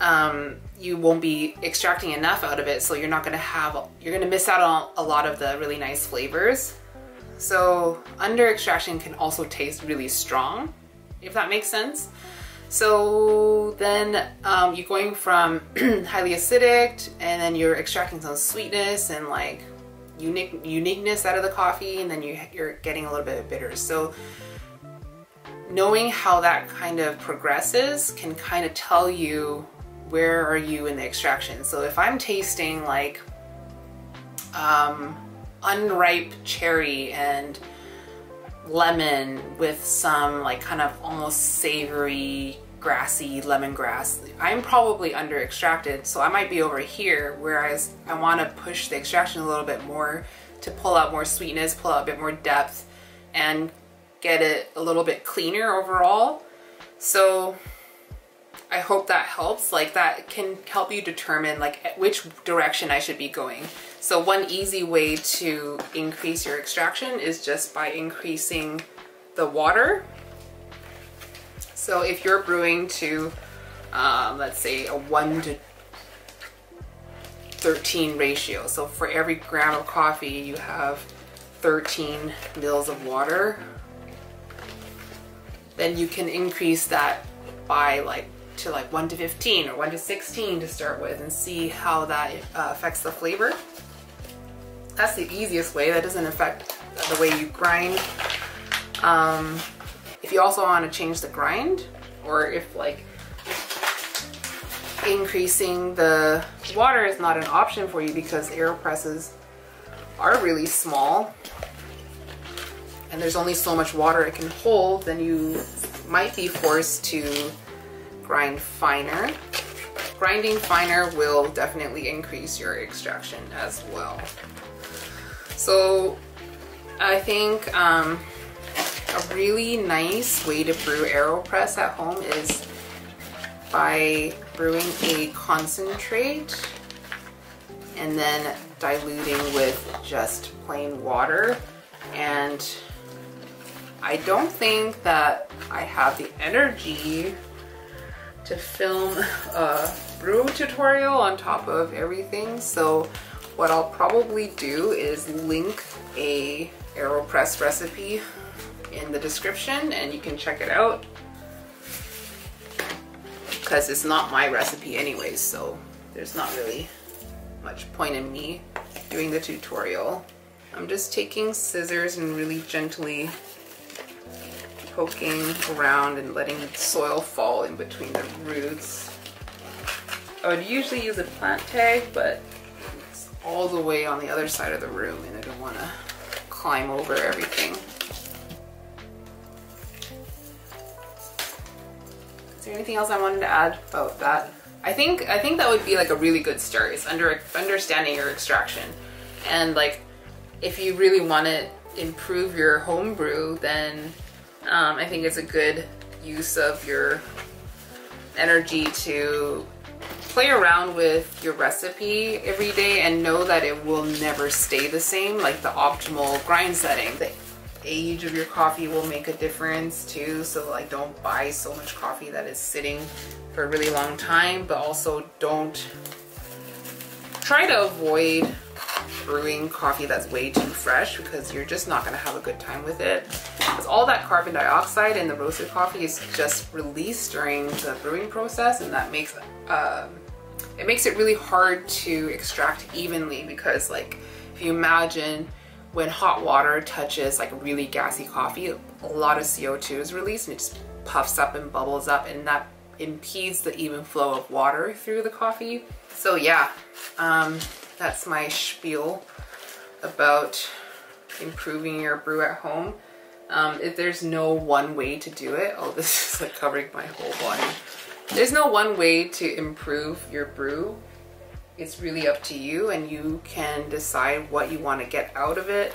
um, you won't be extracting enough out of it, so you're not going to have, you're going to miss out on a lot of the really nice flavors. So under extraction can also taste really strong, if that makes sense. So then um, you're going from highly acidic, and then you're extracting some sweetness and like unique uniqueness out of the coffee, and then you, you're getting a little bit of bitters. So knowing how that kind of progresses can kind of tell you where are you in the extraction. So if I'm tasting like um, unripe cherry and lemon with some like kind of almost savory grassy lemongrass, I'm probably under extracted, so I might be over here, whereas I want to push the extraction a little bit more to pull out more sweetness, pull out a bit more depth, and get it a little bit cleaner overall. So I hope that helps. Like that can help you determine like which direction I should be going. So one easy way to increase your extraction is just by increasing the water. So if you're brewing to, um, let's say a one to thirteen ratio. So for every gram of coffee, you have thirteen mils of water. Then you can increase that by like to like one to fifteen or one to sixteen to start with, and see how that uh, affects the flavor. That's the easiest way. That doesn't affect the way you grind. Um, if you also want to change the grind, or if like increasing the water is not an option for you because AeroPresses are really small and there's only so much water it can hold, then you might be forced to grind finer. Grinding finer will definitely increase your extraction as well. So I think um, a really nice way to brew AeroPress at home is by brewing a concentrate and then diluting with just plain water. And I don't think that I have the energy to film a brew tutorial on top of everything, so what I'll probably do is link a AeroPress recipe in the description and you can check it out, because it's not my recipe anyways, so there's not really much point in me doing the tutorial. I'm just taking scissors and really gently poking around and letting the soil fall in between the roots. I would usually use a plant tag, but all the way on the other side of the room and I don't want to climb over everything. Is there anything else I wanted to add about that? I think I think that would be like a really good start, is under, understanding your extraction. And like if you really want to improve your homebrew, then um, I think it's a good use of your energy to play around with your recipe every day and know that it will never stay the same. Like the optimal grind setting, the age of your coffee will make a difference too. So like don't buy so much coffee that is sitting for a really long time, but also don't try to avoid brewing coffee that's way too fresh, because you're just not going to have a good time with it, because all that carbon dioxide in the roasted coffee is just released during the brewing process, and that makes uh, it makes it really hard to extract evenly. Because like if you imagine when hot water touches like really gassy coffee, a lot of C O two is released and it just puffs up and bubbles up, and that impedes the even flow of water through the coffee. So yeah, um, that's my spiel about improving your brew at home. Um, if there's no one way to do it, oh, this is like covering my whole body. There's no one way to improve your brew. It's really up to you, and you can decide what you want to get out of it.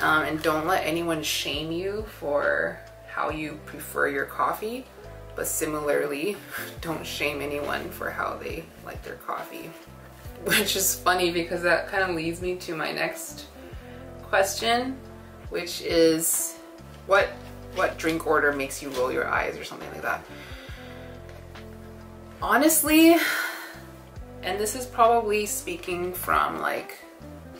Um, and don't let anyone shame you for how you prefer your coffee. But similarly, don't shame anyone for how they like their coffee. Which is funny because that kind of leads me to my next question, which is what what drink order makes you roll your eyes or something like that. Honestly, and this is probably speaking from like,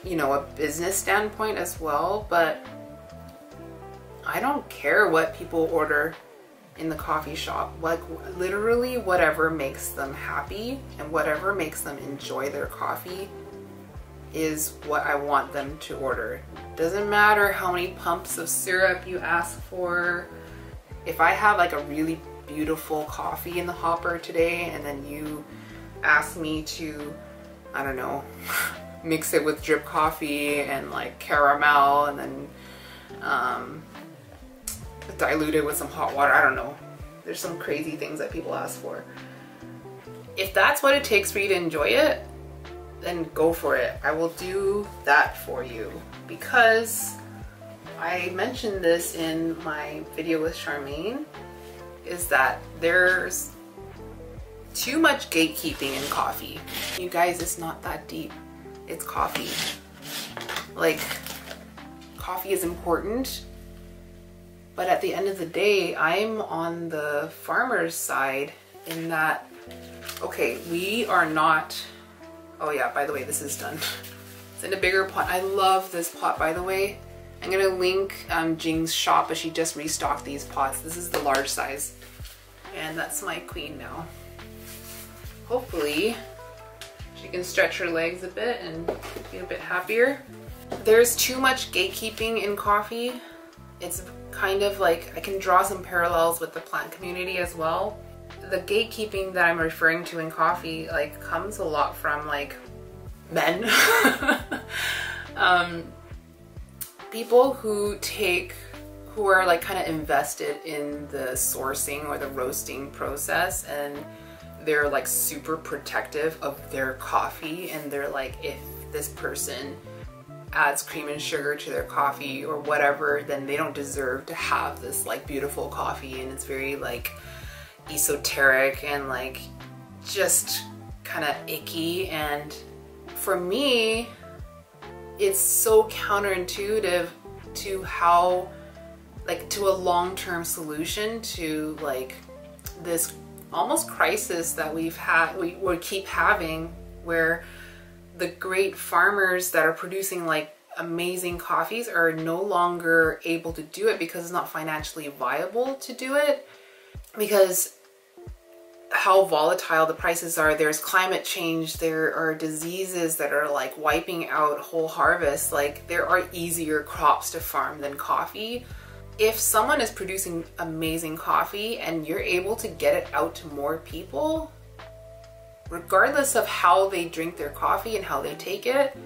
you know, a business standpoint as well, but I don't care what people order in the coffee shop, like literally whatever makes them happy and whatever makes them enjoy their coffee is what I want them to order. Doesn't matter how many pumps of syrup you ask for. If I have like a really beautiful coffee in the hopper today and then you ask me to, I don't know, mix it with drip coffee and like caramel and then um, dilute it with some hot water, I don't know. There's some crazy things that people ask for. If that's what it takes for you to enjoy it, then go for it. I will do that for you, because I mentioned this in my video with Charmaine, is that there's too much gatekeeping in coffee. You guys, it's not that deep. It's coffee. Like, coffee is important, but at the end of the day, I'm on the farmer's side in that, okay, we are not, oh yeah, by the way, this is done. It's in a bigger pot. I love this pot, by the way. I'm gonna link um, Jing's shop, but she just restocked these pots. This is the large size. And that's my queen now. Hopefully, she can stretch her legs a bit and be a bit happier. There's too much gatekeeping in coffee. It's kind of like, I can draw some parallels with the plant community as well. The gatekeeping that I'm referring to in coffee like comes a lot from like men. um, people who take, who are like kind of invested in the sourcing or the roasting process, and they're like super protective of their coffee, and they're like, if this person adds cream and sugar to their coffee or whatever, then they don't deserve to have this like beautiful coffee. And it's very like esoteric and like just kind of icky. And for me, it's so counterintuitive to how like to a long-term solution to like this almost crisis that we've had, we would keep having, where the great farmers that are producing like amazing coffees are no longer able to do it because it's not financially viable to do it, because how volatile the prices are. There's climate change, there are diseases that are like wiping out whole harvests. Like, there are easier crops to farm than coffee. If someone is producing amazing coffee and you're able to get it out to more people, regardless of how they drink their coffee and how they take it,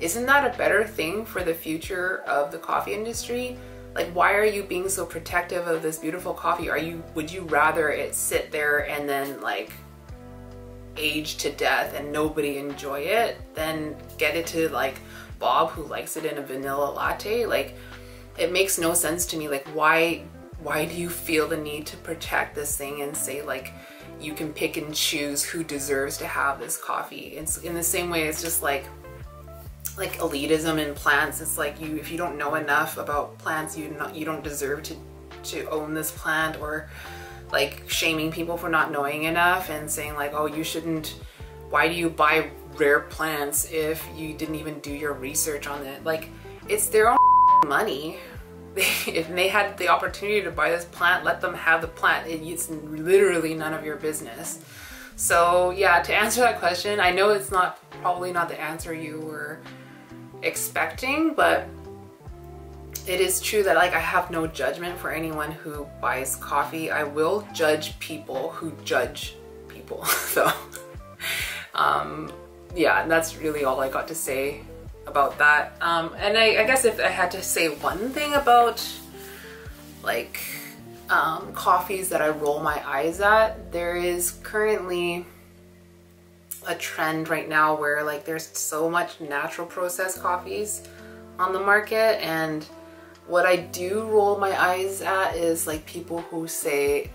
isn't that a better thing for the future of the coffee industry? Like, why are you being so protective of this beautiful coffee? Are you, would you rather it sit there and then like age to death and nobody enjoy it than get it to like Bob, who likes it in a vanilla latte? Like, it makes no sense to me. Like, why, why do you feel the need to protect this thing and say like you can pick and choose who deserves to have this coffee? It's in the same way, it's just like, like elitism in plants. It's like, you, if you don't know enough about plants, you not, you don't deserve to, to own this plant, or like shaming people for not knowing enough and saying like, oh, you shouldn't, why do you buy rare plants if you didn't even do your research on it? Like, it's their own money. If they had the opportunity to buy this plant, let them have the plant. It's literally none of your business. So yeah, to answer that question, I know it's not probably not the answer you were expecting, but it is true that like I have no judgment for anyone who buys coffee. I will judge people who judge people. So um, yeah, that's really all I got to say about that. Um, and I, I guess if I had to say one thing about like um, coffees that I roll my eyes at, there is currently a trend right now where like there's so much natural processed coffees on the market, and what I do roll my eyes at is like people who say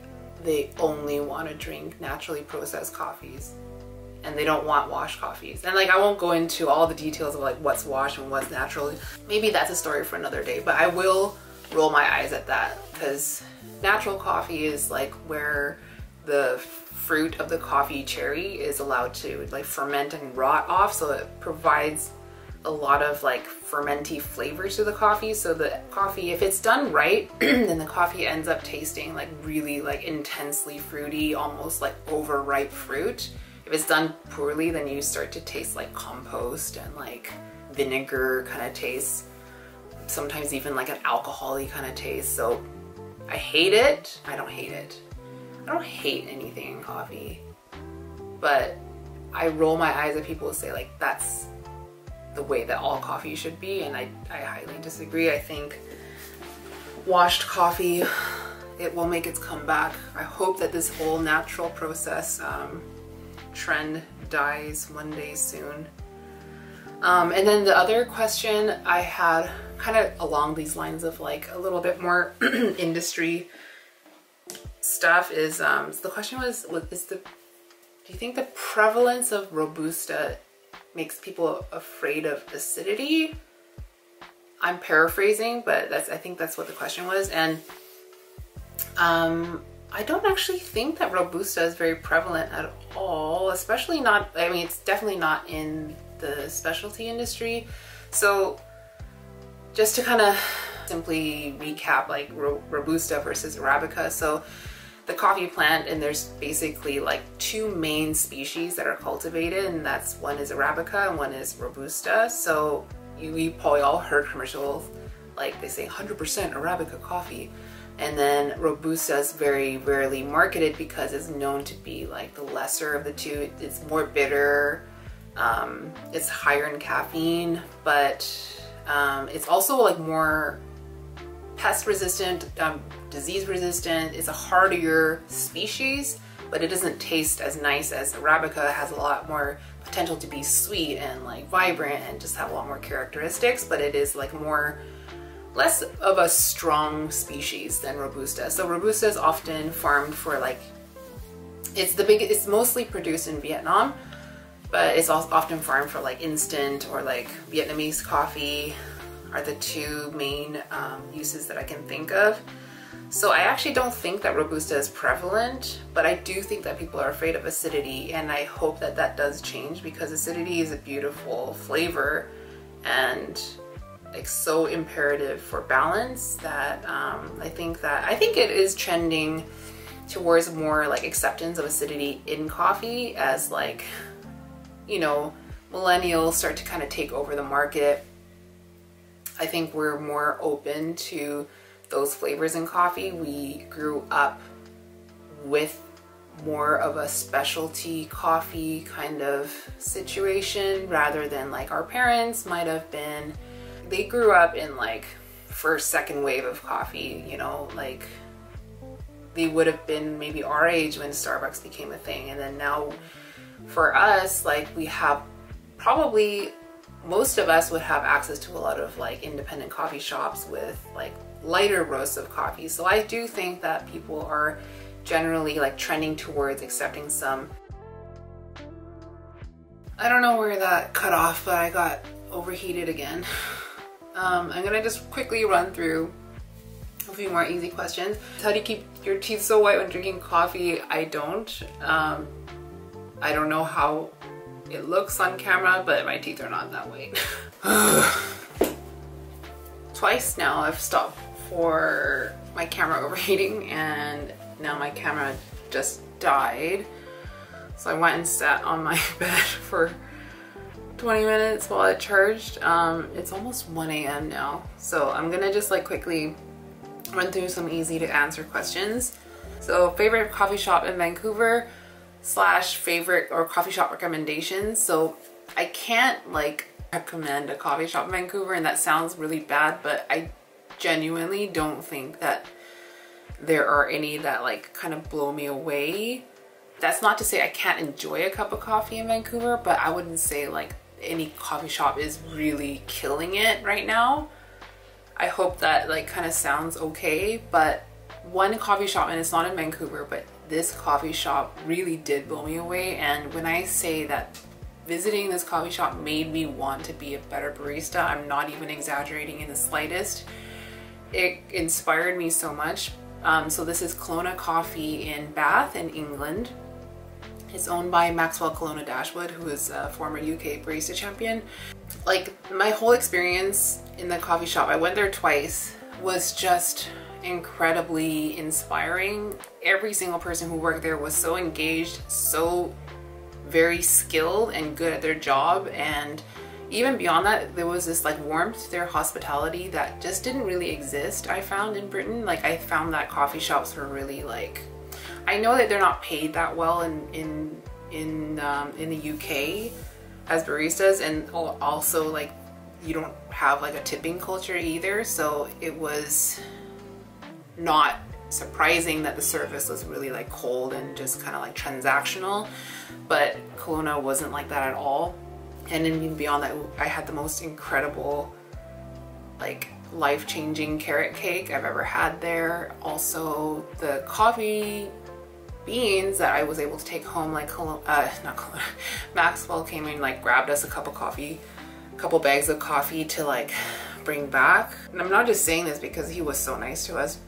they only want to drink naturally processed coffees and they don't want washed coffees. And like, I won't go into all the details of like what's washed and what's natural. Maybe that's a story for another day, but I will roll my eyes at that, because natural coffee is like where the fruit of the coffee cherry is allowed to like ferment and rot off, so it provides a lot of like fermenty flavors to the coffee. So the coffee, if it's done right, then the coffee ends up tasting like really like intensely fruity, almost like overripe fruit. If it's done poorly, then you start to taste like compost and like vinegar kind of taste, sometimes even like an alcohol-y kind of taste. So I hate it. I don't hate it. I don't hate anything in coffee, but I roll my eyes at people who say like, that's the way that all coffee should be, and I, I highly disagree. I think washed coffee, it will make its comeback. I hope that this whole natural process um, trend dies one day soon. Um, and then the other question I had kind of along these lines of like a little bit more industry stuff is, um, so the question was, is the, do you think the prevalence of Robusta makes people afraid of acidity? I'm paraphrasing, but that's, I think that's what the question was. And um, I don't actually think that Robusta is very prevalent at all, especially not, I mean, it's definitely not in the specialty industry. So just to kind of simply recap, like Robusta versus Arabica. So the coffee plant, and there's basically like two main species that are cultivated, and that's one is Arabica and one is Robusta. So you, you probably all heard commercials like they say one hundred percent Arabica coffee, and then Robusta is very rarely marketed because it's known to be like the lesser of the two. It's more bitter, um, it's higher in caffeine, but um, it's also like more pest resistant, um, disease resistant. It's a hardier species, but it doesn't taste as nice as Arabica. It has a lot more potential to be sweet and like vibrant and just have a lot more characteristics, but it is like more, less of a strong species than Robusta. So Robusta is often farmed for like, it's the big, it's mostly produced in Vietnam, but it's also often farmed for like instant or like Vietnamese coffee. Are the two main um, uses that I can think of. So I actually don't think that Robusta is prevalent, but I do think that people are afraid of acidity, and I hope that that does change, because acidity is a beautiful flavor and like so imperative for balance that um, I think that, I think it is trending towards more like acceptance of acidity in coffee as like, you know, millennials start to kind of take over the market. I think we're more open to those flavors in coffee. We grew up with more of a specialty coffee kind of situation rather than like our parents might have been. They grew up in like first, second wave of coffee, you know, like they would have been maybe our age when Starbucks became a thing. And then now for us, like we have probably, most of us would have access to a lot of like independent coffee shops with like lighter roasts of coffee. So I do think that people are generally like trending towards accepting some. I don't know where that cut off, but I got overheated again. Um, I'm gonna just quickly run through a few more easy questions. How do you keep your teeth so white when drinking coffee? I don't. Um, I don't know how it looks on camera, but my teeth are not that white. Twice now I've stopped for my camera overheating, and now my camera just died. So I went and sat on my bed for twenty minutes while it charged. Um, it's almost one A M now. So I'm gonna just like quickly run through some easy to answer questions. So favorite coffee shop in Vancouver? Slash favorite or coffee shop recommendations. So I can't like recommend a coffee shop in Vancouver, and that sounds really bad, but I genuinely don't think that there are any that like kind of blow me away. That's not to say I can't enjoy a cup of coffee in Vancouver, but I wouldn't say like any coffee shop is really killing it right now. I hope that like kind of sounds okay, but one coffee shop, and it's not in Vancouver, but this coffee shop really did blow me away. And when I say that visiting this coffee shop made me want to be a better barista, I'm not even exaggerating in the slightest. It inspired me so much. Um, so this is Colonna Coffee in Bath in England. It's owned by Maxwell Kelowna Dashwood, who is a former U K barista champion. Like, my whole experience in the coffee shop, I went there twice, was just incredibly inspiring. Every single person who worked there was so engaged, so very skilled and good at their job, and even beyond that, there was this like warmth, their hospitality that just didn't really exist, I found, in Britain. Like, I found that coffee shops were really like, I know that they're not paid that well in in in um, in the U K as baristas, and also like you don't have like a tipping culture either, so it was not surprising that the service was really like cold and just kind of like transactional. But Kelowna wasn't like that at all, and then beyond that, I had the most incredible, like, life-changing carrot cake I've ever had there. Also, the coffee beans that I was able to take home, like Kelowna, uh, not Kelowna, Maxwell came in, like, grabbed us a cup of coffee, a couple bags of coffee to like bring back. And I'm not just saying this because he was so nice to us,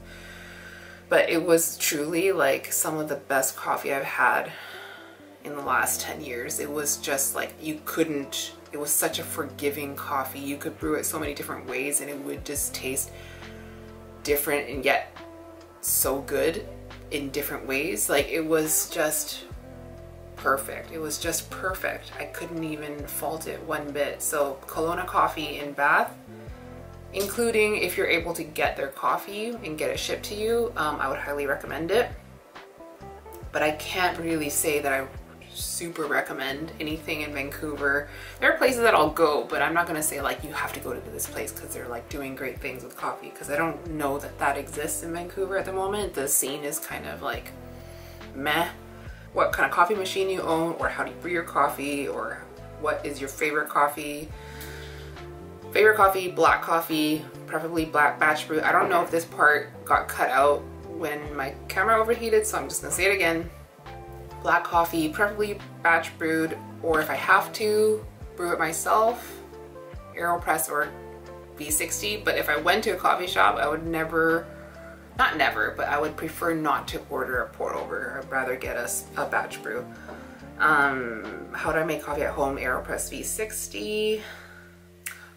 but it was truly like some of the best coffee I've had in the last ten years. It was just like, you couldn't, it was such a forgiving coffee. You could brew it so many different ways and it would just taste different and yet so good in different ways. Like, it was just perfect. It was just perfect. I couldn't even fault it one bit. So Colonna Coffee in Bath, including if you're able to get their coffee and get it shipped to you, um, I would highly recommend it. But I can't really say that I super recommend anything in Vancouver. There are places that I'll go, but I'm not gonna say like you have to go to this place because they're like doing great things with coffee, because I don't know that that exists in Vancouver at the moment. The scene is kind of like meh. What kind of coffee machine you own, or how do you brew your coffee, or what is your favorite coffee? Favorite coffee, black coffee, preferably black batch brew. I don't know if this part got cut out when my camera overheated, so I'm just gonna say it again. Black coffee, preferably batch brewed, or if I have to, brew it myself, AeroPress or V sixty. But if I went to a coffee shop, I would never, not never, but I would prefer not to order a pour over. I'd rather get a, a batch brew. Um, how do I make coffee at home? AeroPress V sixty.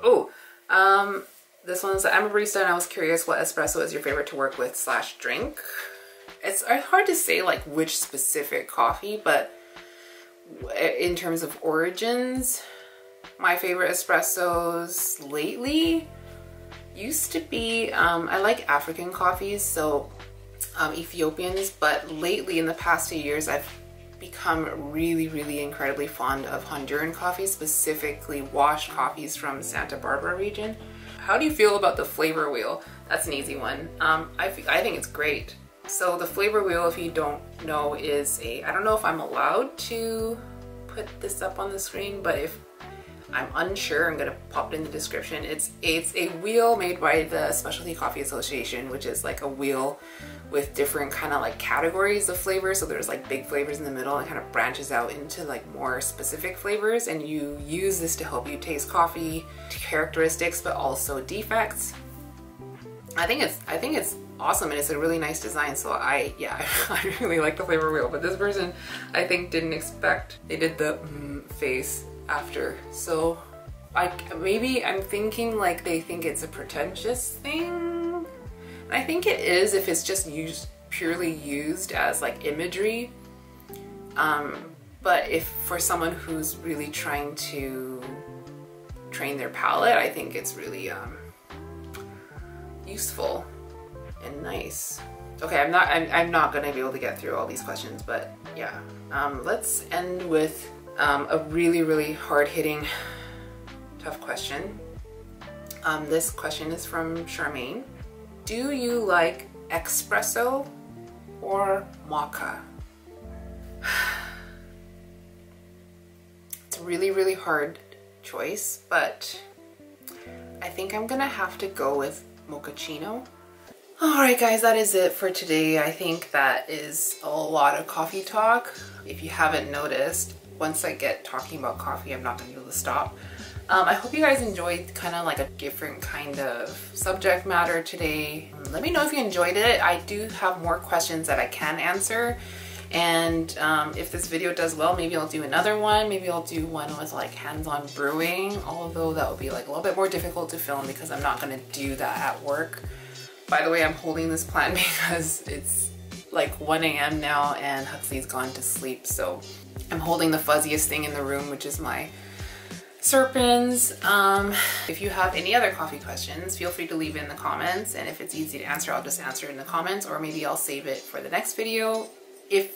Oh, um, this one's, I'm a barista and I was curious what espresso is your favorite to work with slash drink. It's hard to say like which specific coffee, but in terms of origins, my favorite espressos lately used to be, um, I like African coffees, so um, Ethiopians, but lately in the past few years, I've become really, really incredibly fond of Honduran coffee, specifically washed coffees from Santa Barbara region. How do you feel about the flavor wheel? That's an easy one. Um, I, I think it's great. So the flavor wheel, if you don't know, is a, I don't know if I'm allowed to put this up on the screen, but if I'm unsure, I'm gonna pop it in the description. It's, it's a wheel made by the Specialty Coffee Association, which is like a wheel with different kind of like categories of flavors. So there's like big flavors in the middle and kind of branches out into like more specific flavors. And you use this to help you taste coffee characteristics, but also defects. I think it's, I think it's awesome, and it's a really nice design. So I, yeah, I really like the flavor wheel, but this person, I think, didn't expect. They did the mm, face after. So I, maybe I'm thinking like they think it's a pretentious thing. I think it is if it's just used purely used as like imagery, um, but if for someone who's really trying to train their palate, I think it's really um, useful and nice. Okay, I'm not I'm, I'm not gonna be able to get through all these questions, but yeah, um, let's end with um, a really really hard-hitting tough question. Um, this question is from Charmaine. Do you like espresso or mocha? It's a really, really hard choice, but I think I'm gonna have to go with mochaccino. All right, guys, that is it for today. I think that is a lot of coffee talk. If you haven't noticed, once I get talking about coffee, I'm not gonna be able to stop. Um, I hope you guys enjoyed kind of like a different kind of subject matter today. Let me know if you enjoyed it. I do have more questions that I can answer. And um, if this video does well, maybe I'll do another one. Maybe I'll do one with like hands-on brewing, although that would be like a little bit more difficult to film because I'm not gonna do that at work. By the way, I'm holding this plant because it's like one A M now and Huxley's gone to sleep, so I'm holding the fuzziest thing in the room, which is my serpens. Um, if you have any other coffee questions, feel free to leave it in the comments, and if it's easy to answer, I'll just answer it in the comments, or maybe I'll save it for the next video. If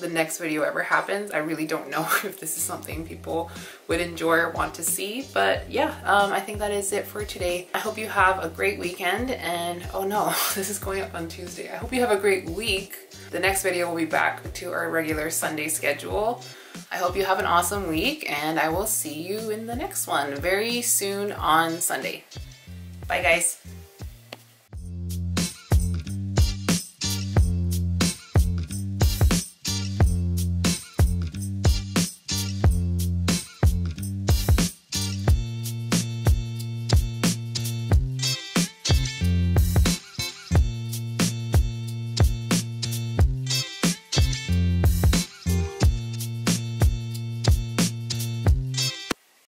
the next video ever happens, I really don't know if this is something people would enjoy or want to see, but yeah, um, I think that is it for today. I hope you have a great weekend, and oh no, this is going up on Tuesday. I hope you have a great week. The next video will be back to our regular Sunday schedule. I hope you have an awesome week, and I will see you in the next one very soon on Sunday. Bye guys.